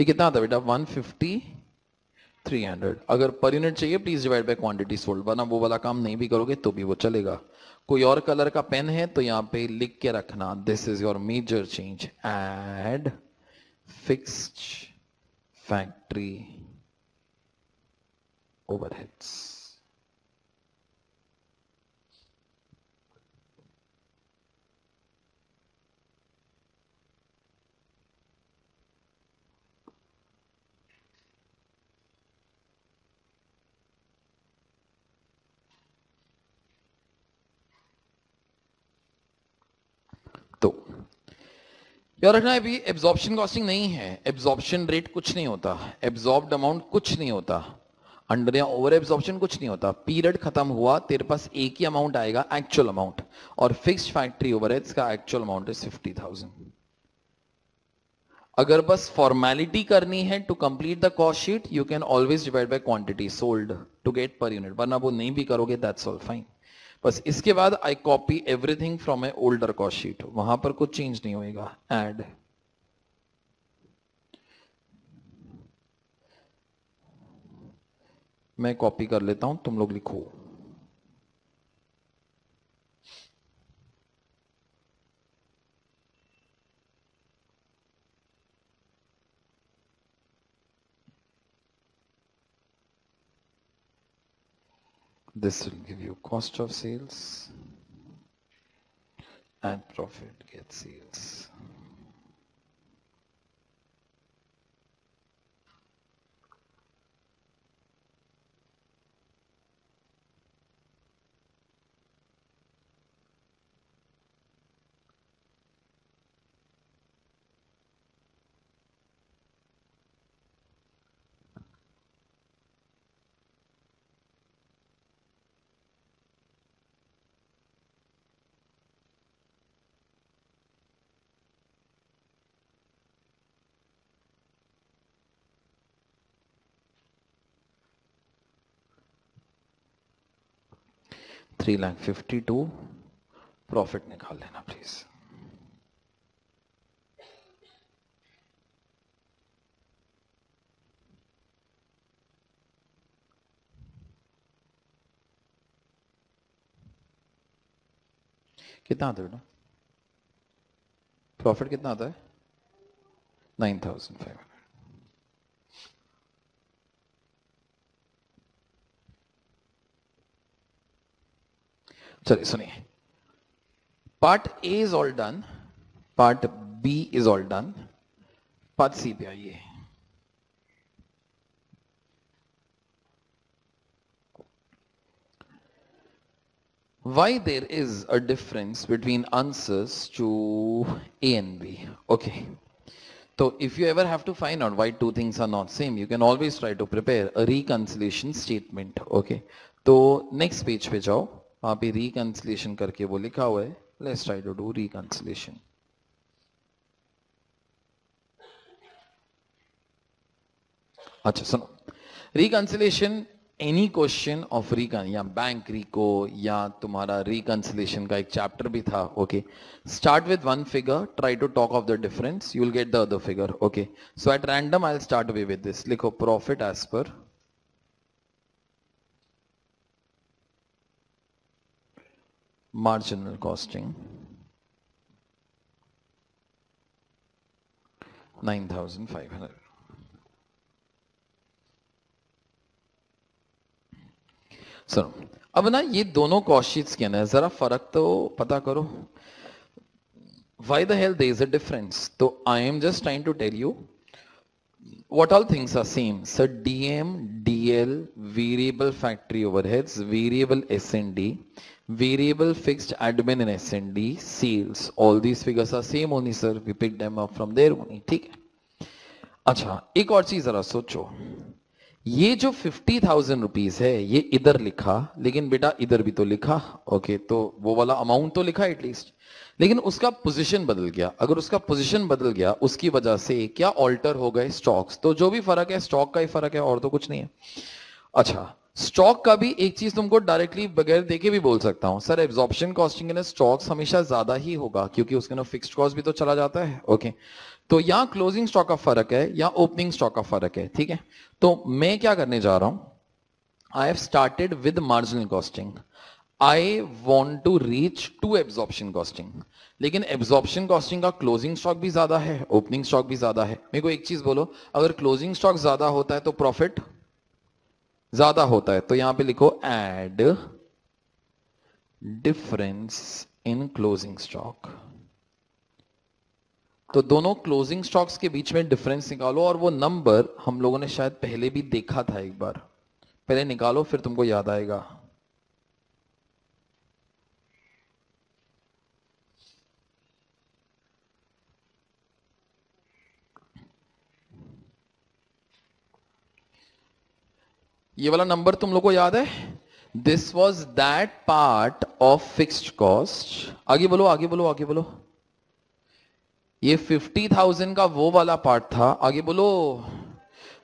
ये कितना था बेटा 150, 300। अगर पर यूनिट चाहिए please divide by quantity sold, वरना वो वाला काम नहीं भी करोगे तो भी वो चलेगा। कोई और कलर का पेन है तो यहाँ पे लिख के रखना, this is your major change, add fixed factory overheads. तो याद रखना अभी एब्जॉर्प्शन कॉस्टिंग नहीं है, एब्जॉर्प्शन रेट कुछ नहीं होता, एब्जॉर्ब्ड अमाउंट कुछ नहीं होता, अंडर या ओवर एब्जॉर्प्शन कुछ नहीं होता। पीरियड खत्म हुआ, तेरे पास एक ही अमाउंट आएगा, एक्चुअल अमाउंट। और फिक्स्ड फैक्ट्री ओवरहेड्स का एक्चुअल अमाउंट इज 50,000। अगर बस फॉर्मेलिटी करनी है to complete the cost sheet you can always divide by quantity sold to get per unit, वरना वो नहीं भी करोगे दैट्स ऑल फाइन। बस इसके बाद I copy everything from a older cost sheet, वहां पर कुछ चेंज नहीं होएगा। एड मैं कॉपी कर लेता हूं, तुम लोग लिखो। This will give you cost of sales and profit get sales. $352,000 profit निकाल लेना प्लीज। कितना आता है बेटा प्रॉफिट, कितना आता है 9,500। चलिए सुनिए, part A is all done, part B is all done, part C पे आइए। Why there is a difference between answers to A and B? Okay. So if you ever have to find out why two things are not same, you can always try to prepare a reconciliation statement. Okay. तो next page पे जाओ, वहां पे reconciliation करके वो लिखा हुआ है, let's try to do reconciliation. अच्छा सुनो, reconciliation any question of recon या बैंक रिको या तुम्हारा रिकंसिलेशन का एक चैप्टर भी था। Okay, start with one figure, try to talk of the difference, you will get the other figure. Okay, so at random I will start away with this. लिखो profit as per marginal costing 9,500। सो अब ना ये दोनों cost sheets के ना जरा फर्क तो पता करो. Why the hell there is a difference? So I am just trying to tell you what all things are same. So DM, DL, variable factory overheads, variable S&D, variable fixed admin and S&D, sales. All these figures are same only, sir. We picked them up from there only. ठीक है. अच्छा एक और चीज जरा सोचो. ये जो 50,000 रुपीज है ये इधर लिखा, लेकिन बेटा इधर भी तो लिखा. ओके तो वो वाला अमाउंट तो लिखा एटलीस्ट, लेकिन उसका पोजीशन बदल गया. अगर उसका पोजीशन बदल गया उसकी वजह से क्या ऑल्टर हो गए स्टॉक्स. तो जो भी फर्क है स्टॉक का ही फर्क है और तो कुछ नहीं है. अच्छा स्टॉक का भी एक चीज तुमको डायरेक्टली बगैर देखे भी बोल सकता हूं, सर एब्जॉर्प्शन कॉस्टिंग के ना स्टॉक्स हमेशा ज्यादा ही होगा क्योंकि उसके ना फिक्स्ड कॉस्ट भी तो चला जाता है. ओके तो यहाँ क्लोजिंग स्टॉक का फर्क है या ओपनिंग स्टॉक का फर्क है. ठीक है तो मैं क्या करने जा रहा हूं, I have started with marginal costing. I want to reach to absorption costing. लेकिन absorption costing का closing stock भी ज्यादा है, opening stock भी ज्यादा है. मेरे को एक चीज बोलो, अगर closing stock ज्यादा होता है तो profit ज्यादा होता है, तो यहां पे लिखो add difference in closing stock. तो दोनों closing stocks के बीच में difference निकालो और वो number हम लोगों ने शायद पहले भी देखा था एक बार. पहले निकालो फिर तुमको याद आएगा. ये वाला नंबर तुम लोग को याद है, this was that part of fixed cost. आगे बोलो आगे बोलो आगे बोलो. ये 50,000 का वो वाला पार्ट था. आगे बोलो.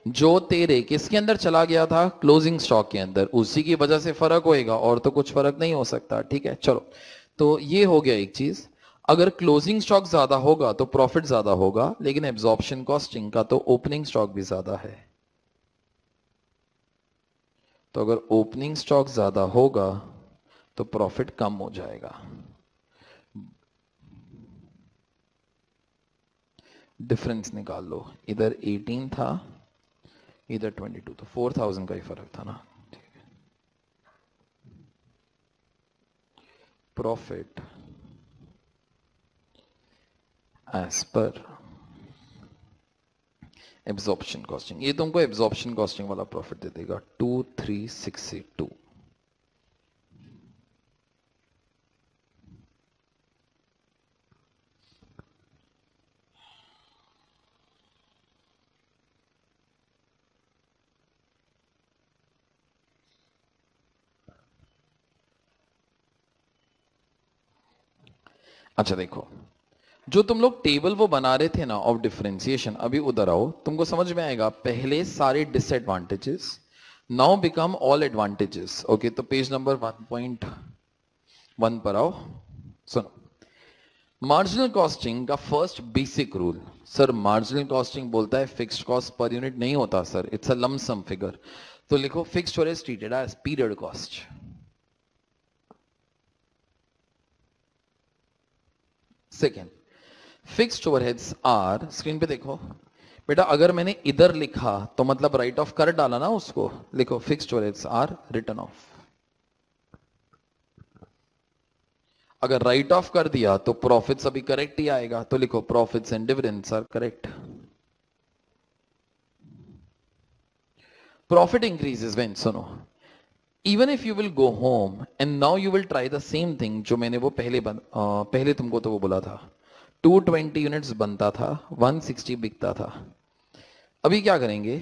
जो तेरे किसके अंदर चला गया था, क्लोजिंग स्टॉक के अंदर, उसी की वजह से फर्क होएगा और तो कुछ फर्क नहीं हो सकता. ठीक है चलो तो ये हो गया एक चीज. अगर क्लोजिंग स्टॉक ज्यादा होगा तो प्रॉफिट ज्यादा होगा, लेकिन एब्जॉर्प्शन कॉस्टिंग का तो ओपनिंग स्टॉक भी ज्यादा है. तो अगर ओपनिंग स्टॉक ज्यादा होगा तो प्रॉफिट कम हो जाएगा. डिफरेंस निकाल लो, इधर 18 था इधर 22, तो 4,000 का ही फर्क था ना. Profit as per absorption costing, ये तुमको एब्जॉर्प्शन कॉस्टिंग वाला प्रॉफिट दे देगा 23,682. अच्छा देखो जो तुम लोग टेबल वो बना रहे थे ना ऑफ डिफरेंशिएशन, अभी उधर आओ, तुमको समझ में आएगा. पहले सारे disadvantages now become all advantages. Okay तो पेज नंबर 1.1 पर आओ. सुनो मार्जिनल कॉस्टिंग का first basic rule, sir marginal costing बोलता है फिक्स्ड कॉस्ट पर यूनिट नहीं होता sir, it's a lump sum figure. तो लिखो फिक्स्ड और treated as period cost. Second fixed overheads are, screen पे देखो बेटा, अगर मैंने इधर लिखा तो मतलब राइट ऑफ कर डाला ना उसको. लिखो fixed overheads are written off. अगर राइट ऑफ कर दिया तो प्रॉफिट्स अभी करेक्ट ही आएगा, तो लिखो profits and dividends are correct. Profit increases when, सुनो, Even if you will go home and now you will try the same thing जो मैंने वो पहले तुमको तो वो बोला था 220 यूनिट्स बनता था 160 बिकता था. अभी क्या करेंगे,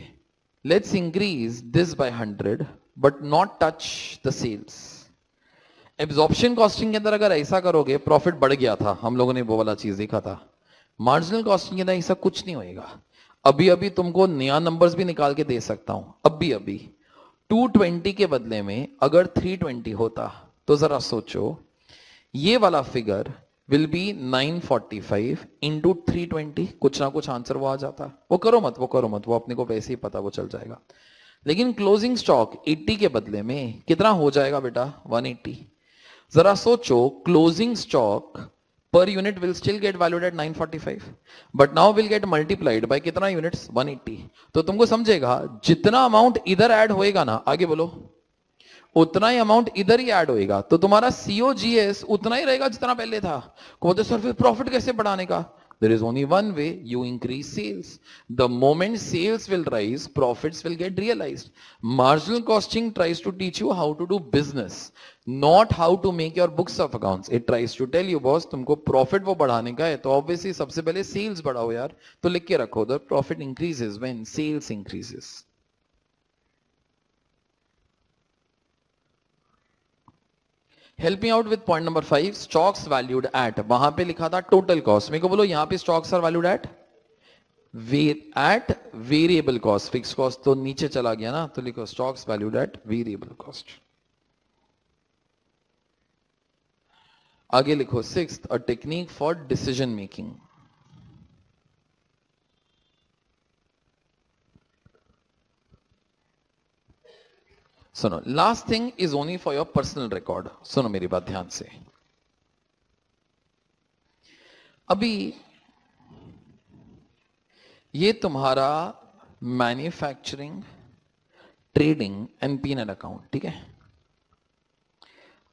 let's increase this by 100 but not touch the sales. Absorption costing के अंदर अगर ऐसा करोगे प्रॉफिट बढ़ गया था, हम लोगों ने वो वाला चीज देखा था. मार्जिनल कॉस्टिंग के अंदर ऐसा कुछ नहीं होएगा. अभी अभी तुमको नया नंबर्स भी निकाल के दे सकता हूं. अभी अभी 220 के बदले में अगर 320 होता तो जरा सोचो ये वाला फिगर विल बी 945 इंटू 320. कुछ ना कुछ आंसर वो आ जाता है. वो करो मत वो करो मत, वो अपने को वैसे ही पता वो चल जाएगा. लेकिन क्लोजिंग स्टॉक 80 के बदले में कितना हो जाएगा बेटा 180. जरा सोचो क्लोजिंग स्टॉक पर unit will still get valued at 945 but now will get multiplied by कितना यूनिट्स 180. तो तुमको समझेगा जितना अमाउंट इधर ऐड होएगा ना, आगे बोलो, उतना ही अमाउंट इधर ही ऐड होएगा, तो तुम्हारा COGS उतना ही रहेगा जितना पहले था। बोलते सर फिर प्रॉफिट कैसे बढ़ाने का? There is only one way, you increase sales. The moment sales will rise, profits will get realized. Marginal costing tries to teach you how to do business, not how to make your books of accounts. It tries to tell you, boss, तुमको profit वो बढ़ाने का है, तो obviously सबसे पहले sales बढ़ाओ यार, तो लिख के रखो, the profit increases when sales increases. Help me out with point number 5, stocks valued at. वहां पे लिखा था total cost, मेरे को बोलो यहाँ पे stocks are valued at variable cost, fixed cost तो नीचे चला गया ना, तो लिखो stocks valued at variable cost. आगे लिखो 6th, a technique for decision making. सुनो, last thing is only for your personal record. सुनो मेरी बात ध्यान से. अभी ये तुम्हारा manufacturing, trading and P and L account, ठीक है?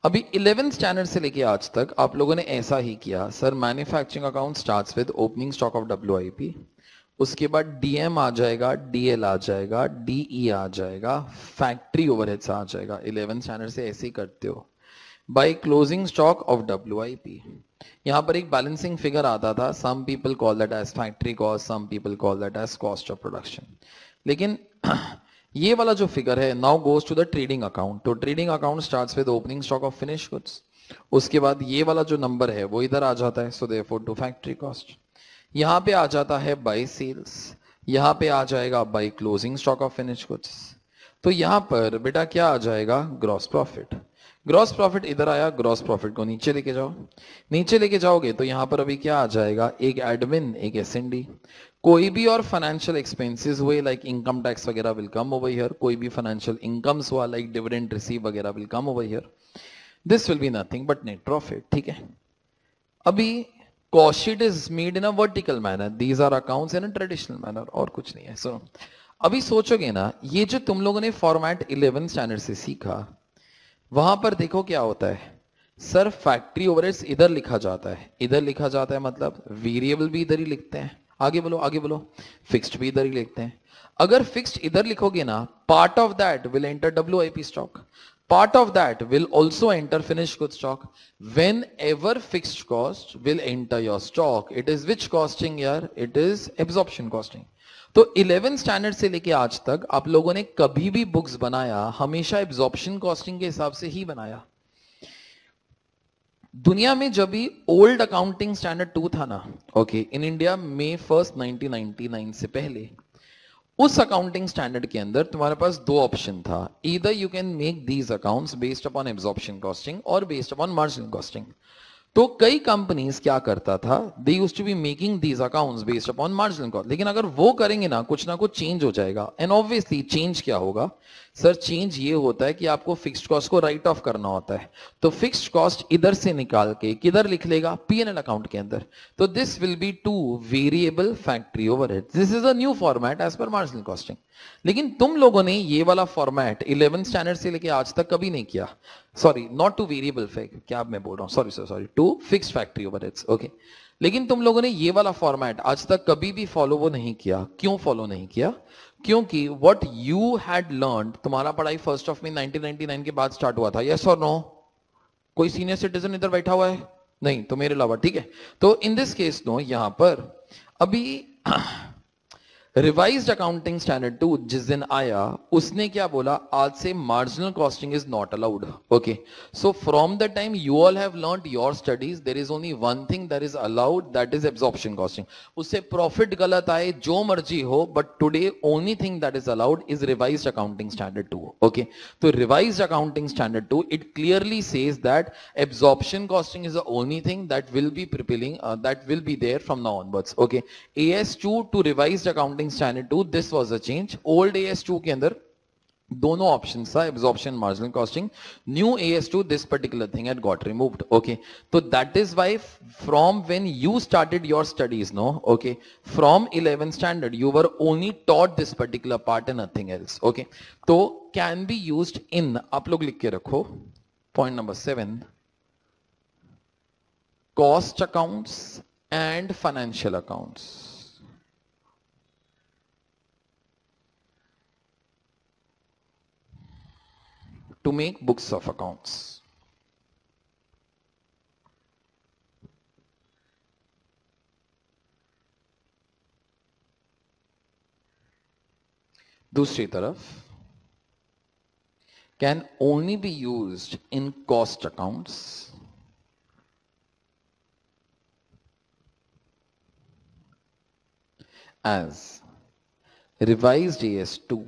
अभी 11th स्टैंडर्ड से लेके आज तक आप लोगों ने ऐसा ही किया. Sir manufacturing account starts with opening stock of WIP, उसके बाद DM आ जाएगा, DL आ जाएगा, DE आ जाएगा, फैक्ट्री ओवरहेड्स आ जाएगा. 11 स्टैंडर्ड से ऐसे ही करते हो. By closing stock of WIP, यहाँ पर एक बैलेंसिंग फिगर आता था. Some people call that as factory cost, some people call that as cost of production. लेकिन ये वाला जो फिगर है, now goes to the trading account. तो trading account starts with opening stock of finish goods, उसके बाद ये वाला जो नंबर है वो इधर आ जाता है. So therefore to factory cost यहाँ पे आ जाता है, बाय सेल्स यहाँ पे आ जाएगा, by closing stock of finish goods. तो यहाँ पर बेटा क्या आ जाएगा? Gross profit. ग्रॉस प्रॉफिट इधर आया, ग्रॉस प्रॉफिट को नीचे लेके जाओ. नीचे लेके जाओगे तो यहाँ पर अभी क्या आ जाएगा? एक एडमिन, एक S&D, कोई भी और फाइनेंशियल एक्सपेंसेस हुए लाइक इनकम टैक्स वगैरह विल कम ओवर हियर. कोई भी फाइनेंशियल इनकम्स हुआ लाइक डिविडेंड रिसीव वगैरह will come over here. This will be nothing but net profit, ठीक है? अभी Cost sheet is made in a vertical manner. These are accounts in a traditional manner. और कुछ नहीं है. So, अभी सोचोगे ना, ये जो तुम लोगों ने फॉर्मेट 11 स्टैंडर्ड से सीखा, वहां पर देखो क्या होता है. सर फैक्ट्री ओवरहेड्स इधर लिखा जाता है, इधर लिखा जाता है, मतलब वेरिएबल भी इधर ही लिखते हैं. आगे बोलो, आगे बोलो. फिक्स्ड भी इधर ही लिखते हैं. अगर फिक्स्ड इधर लिखोगे ना, part of that will enter WIP stock, part of that will also enter finished goods stock. Whenever fixed cost will enter your stock, it is which costing here? It is absorption costing. तो 11 standard से लेके आज तक आप लोगों ने कभी भी बुक्स बनाया, हमेशा एब्जॉर्प्शन कॉस्टिंग के हिसाब से ही बनाया. दुनिया में जब भी ओल्ड अकाउंटिंग स्टैंडर्ड 2 था ना, ओके, इन इंडिया में फर्स्ट 1999 से पहले, उस अकाउंटिंग स्टैंडर्ड के अंदर तुम्हारे पास दो ऑप्शन था. Either you can make these accounts based upon absorption costing और बेस्ड अपॉन मार्जिनल कॉस्टिंग. तो कई कंपनीज क्या करता था, they used to be making these accounts based upon marginal cost. लेकिन अगर वो करेंगे ना कुछ चेंज हो जाएगा. एंड ऑब्वियसली चेंज क्या होगा? सर चेंज ये होता है कि आपको फिक्स्ड कॉस्ट को राइट ऑफ करना होता है. तो फिक्स्ड कॉस्ट इधर से निकाल के किधर लिख लेगा? P&L अकाउंट के अंदर. तो this will be to variable factory overheads. This is a new format as per marginal costing. लेकिन तुम लोगों ने ये वाला फॉर्मेट 11 स्टैंडर्ड से लेके आज तक कभी नहीं किया. सॉरी, नॉट टू वेरिएबल, क्या मैं बोल रहा हूँ, sorry sir, sorry, to fixed factory overheads, okay. लेकिन तुम लोगों ने ये वाला फॉर्मेट आज तक कभी भी फॉलो वो नहीं किया. क्यों फॉलो नहीं किया? क्योंकि व्हाट यू हैड लर्न, तुम्हारा पढ़ाई फर्स्ट ऑफ मे 1999 के बाद स्टार्ट हुआ था. यस और नो? कोई सीनियर सिटीजन इधर बैठा हुआ है? नहीं, तो मेरे अलावा, ठीक है? तो इन दिस केस नो. यहां पर अभी रिवाइज्ड अकाउंटिंग स्टैंडर्ड 2 जिस दिन आया, उसने क्या बोला? आज से marginal costing is not allowed. Okay, so from the time you all have learned your studies, there is only one thing that is allowed, that is absorption costing. उससे profit गलत आए, जो मर्जी हो, but today only thing that is allowed is revised accounting standard 2. Okay, तो revised accounting standard 2 it clearly says that absorption costing is the only thing that will B प्रिपेलिंग, that will be there from now onwards. Okay, AS2 to revised accounting standard 2 this was a change. Old AS2 के अंदर दोनों option था absorption marginal costing new AS2 this particular thing had got removed okay तो that is why from when you started your studies no okay from 11th standard you were only taught this particular part and nothing else okay तो can be used in आप लोग लिख के रखो point number 7 cost accounts and financial accounts to make books of accounts. दूसरी तरफ can only be used in cost accounts as revised AS2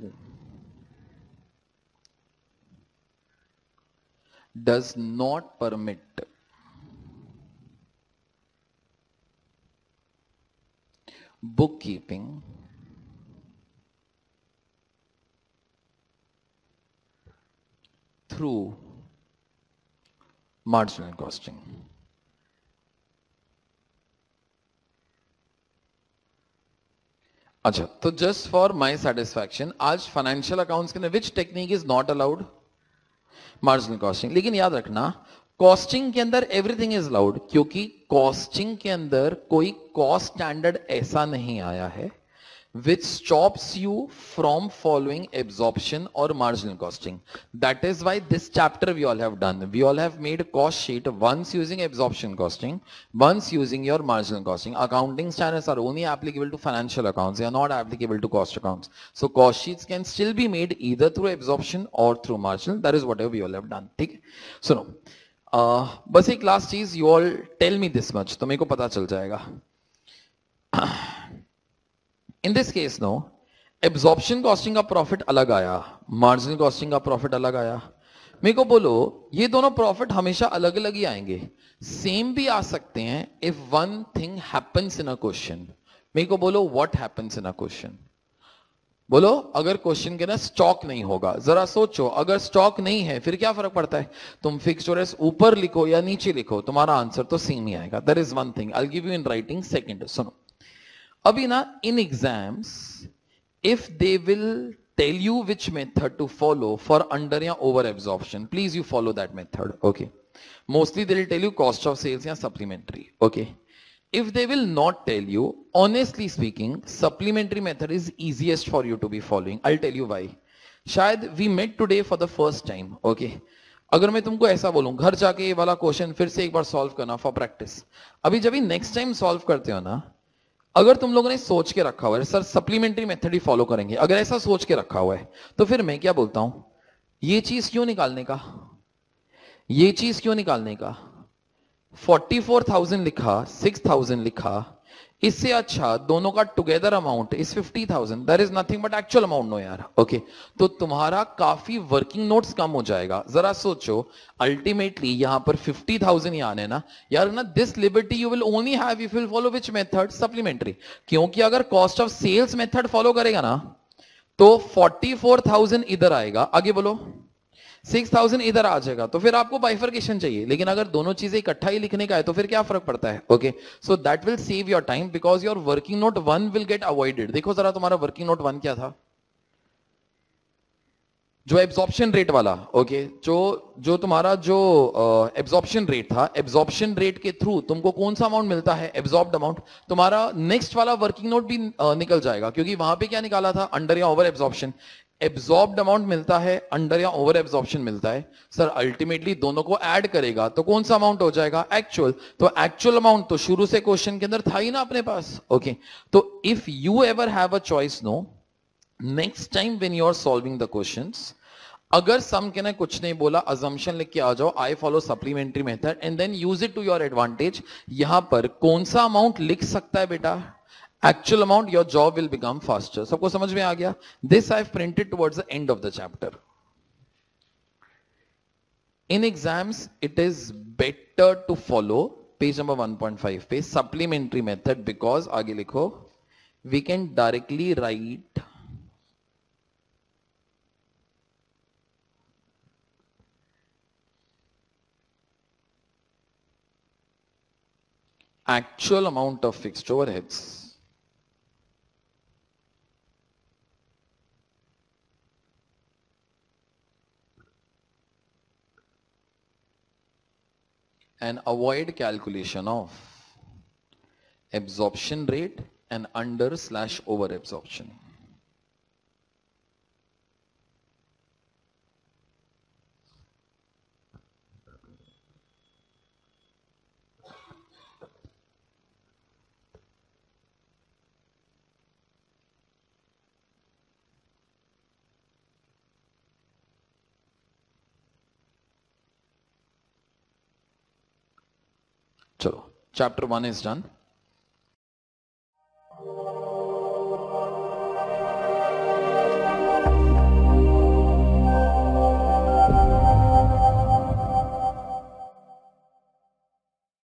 does not permit bookkeeping through marginal costing. अच्छा तो just for my satisfaction आज financial accounts के अंदर which technique is not allowed? Marginal costing लेकिन याद रखना कॉस्टिंग के अंदर एवरीथिंग इज अलाउड क्योंकि कॉस्टिंग के अंदर कोई कॉस्ट स्टैंडर्ड ऐसा नहीं आया है which stops you from following absorption or marginal costing. That is why this chapter we all have done. We all have made cost sheet once using absorption costing, once using your marginal costing. Accounting standards are only applicable to financial accounts. They are not applicable to cost accounts. So cost sheets can still be made either through absorption or through marginal. That is whatever we all have done. ठीक? So now, बस एक last चीज you all tell me this much. तो मेरे को पता चल जाएगा. In this case no absorption costing का profit अलग आया marginal costing का profit अलग आया मेरे को बोलो ये दोनों profit हमेशा अलग अलग ही आएंगे same भी आ सकते हैं if one thing happens in a question मेरे को बोलो what happens in a question बोलो अगर क्वेश्चन के ना स्टॉक नहीं होगा जरा सोचो अगर स्टॉक नहीं है फिर क्या फर्क पड़ता है तुम फिक्स्ड ओवरहेड्स ऊपर लिखो या नीचे लिखो तुम्हारा आंसर तो सेम ही आएगा that is one thing I will give you in writing second सुनो अभी ना in exams if they will tell you which method to follow for under या over absorption please you follow that method okay mostly they will tell you cost of sales या supplementary okay if they will not tell you honestly speaking supplementary method is easiest for you to be following I will tell you why शायद we met today for the first time okay अगर मैं तुमको ऐसा बोलूं घर जाके ये वाला क्वेश्चन फिर से एक बार सॉल्व करना फॉर प्रैक्टिस अभी जब नेक्स्ट टाइम सॉल्व करते हो ना अगर तुम लोगों ने सोच के रखा हुआ है सर सप्लीमेंट्री मेथड ही फॉलो करेंगे अगर ऐसा सोच के रखा हुआ है तो फिर मैं क्या बोलता हूं ये चीज क्यों निकालने का 44,000 लिखा 6,000 लिखा इससे अच्छा दोनों का together amount is 50,000 that is nothing but actual amount no यार ओके तो तुम्हारा काफी वर्किंग नोट्स कम हो जाएगा जरा सोचो अल्टीमेटली यहां पर 50,000 ही आने ना यार ना this liberty you will only have if you will follow which method supplementary क्योंकि अगर cost of sales method follow करेगा ना तो 44,000 इधर आएगा आगे बोलो 6,000 इधर आ जाएगा तो फिर आपको बाइफर्केशन चाहिए लेकिन अगर दोनों चीजें इकट्ठा ही लिखने का है तो फिर क्या फर्क पड़ता है okay so that will save your time because your working note 1 will get avoided देखो जरा तुम्हारा वर्किंग नोट 1 क्या था जो एब्जॉर्प्शन रेट वाला ओके जो तुम्हारा जो एब्जॉर्प्शन रेट था एब्जॉर्प्शन रेट के थ्रू तुमको कौन सा अमाउंट मिलता है एब्जॉर्ब्ड अमाउंट तुम्हारा नेक्स्ट वाला वर्किंग नोट भी निकल जाएगा क्योंकि वहां पे क्या निकाला था अंडर या ओवर एब्जॉर्प्शन एब्जॉर्ब्ड अमाउंट मिलता है अंडर या ओवर एब्जॉर्प्शन मिलता है सर अल्टीमेटली दोनों को ऐड करेगा तो कौन सा अमाउंट हो जाएगा एक्चुअल तो एक्चुअल अमाउंट तो शुरू से क्वेश्चन के अंदर था ही ना अपने पास ओके तो if you ever have a choice no next time when you are solving the questions अगर सम के ने कुछ नहीं बोला अजम्पशन लिख के आ जाओ I follow supplementary method and then use it to your advantage यहां पर कौन सा अमाउंट लिख सकता है बेटा actual amount your job will become faster सबको समझ में आ गया this I have printed towards the end of the chapter in exams it is better to follow page number 1.5 पे supplementary method because आगे लिखो we can directly write actual amount of fixed overheads and avoid calculation of absorption rate and under/over absorption. So, chapter 1 is done.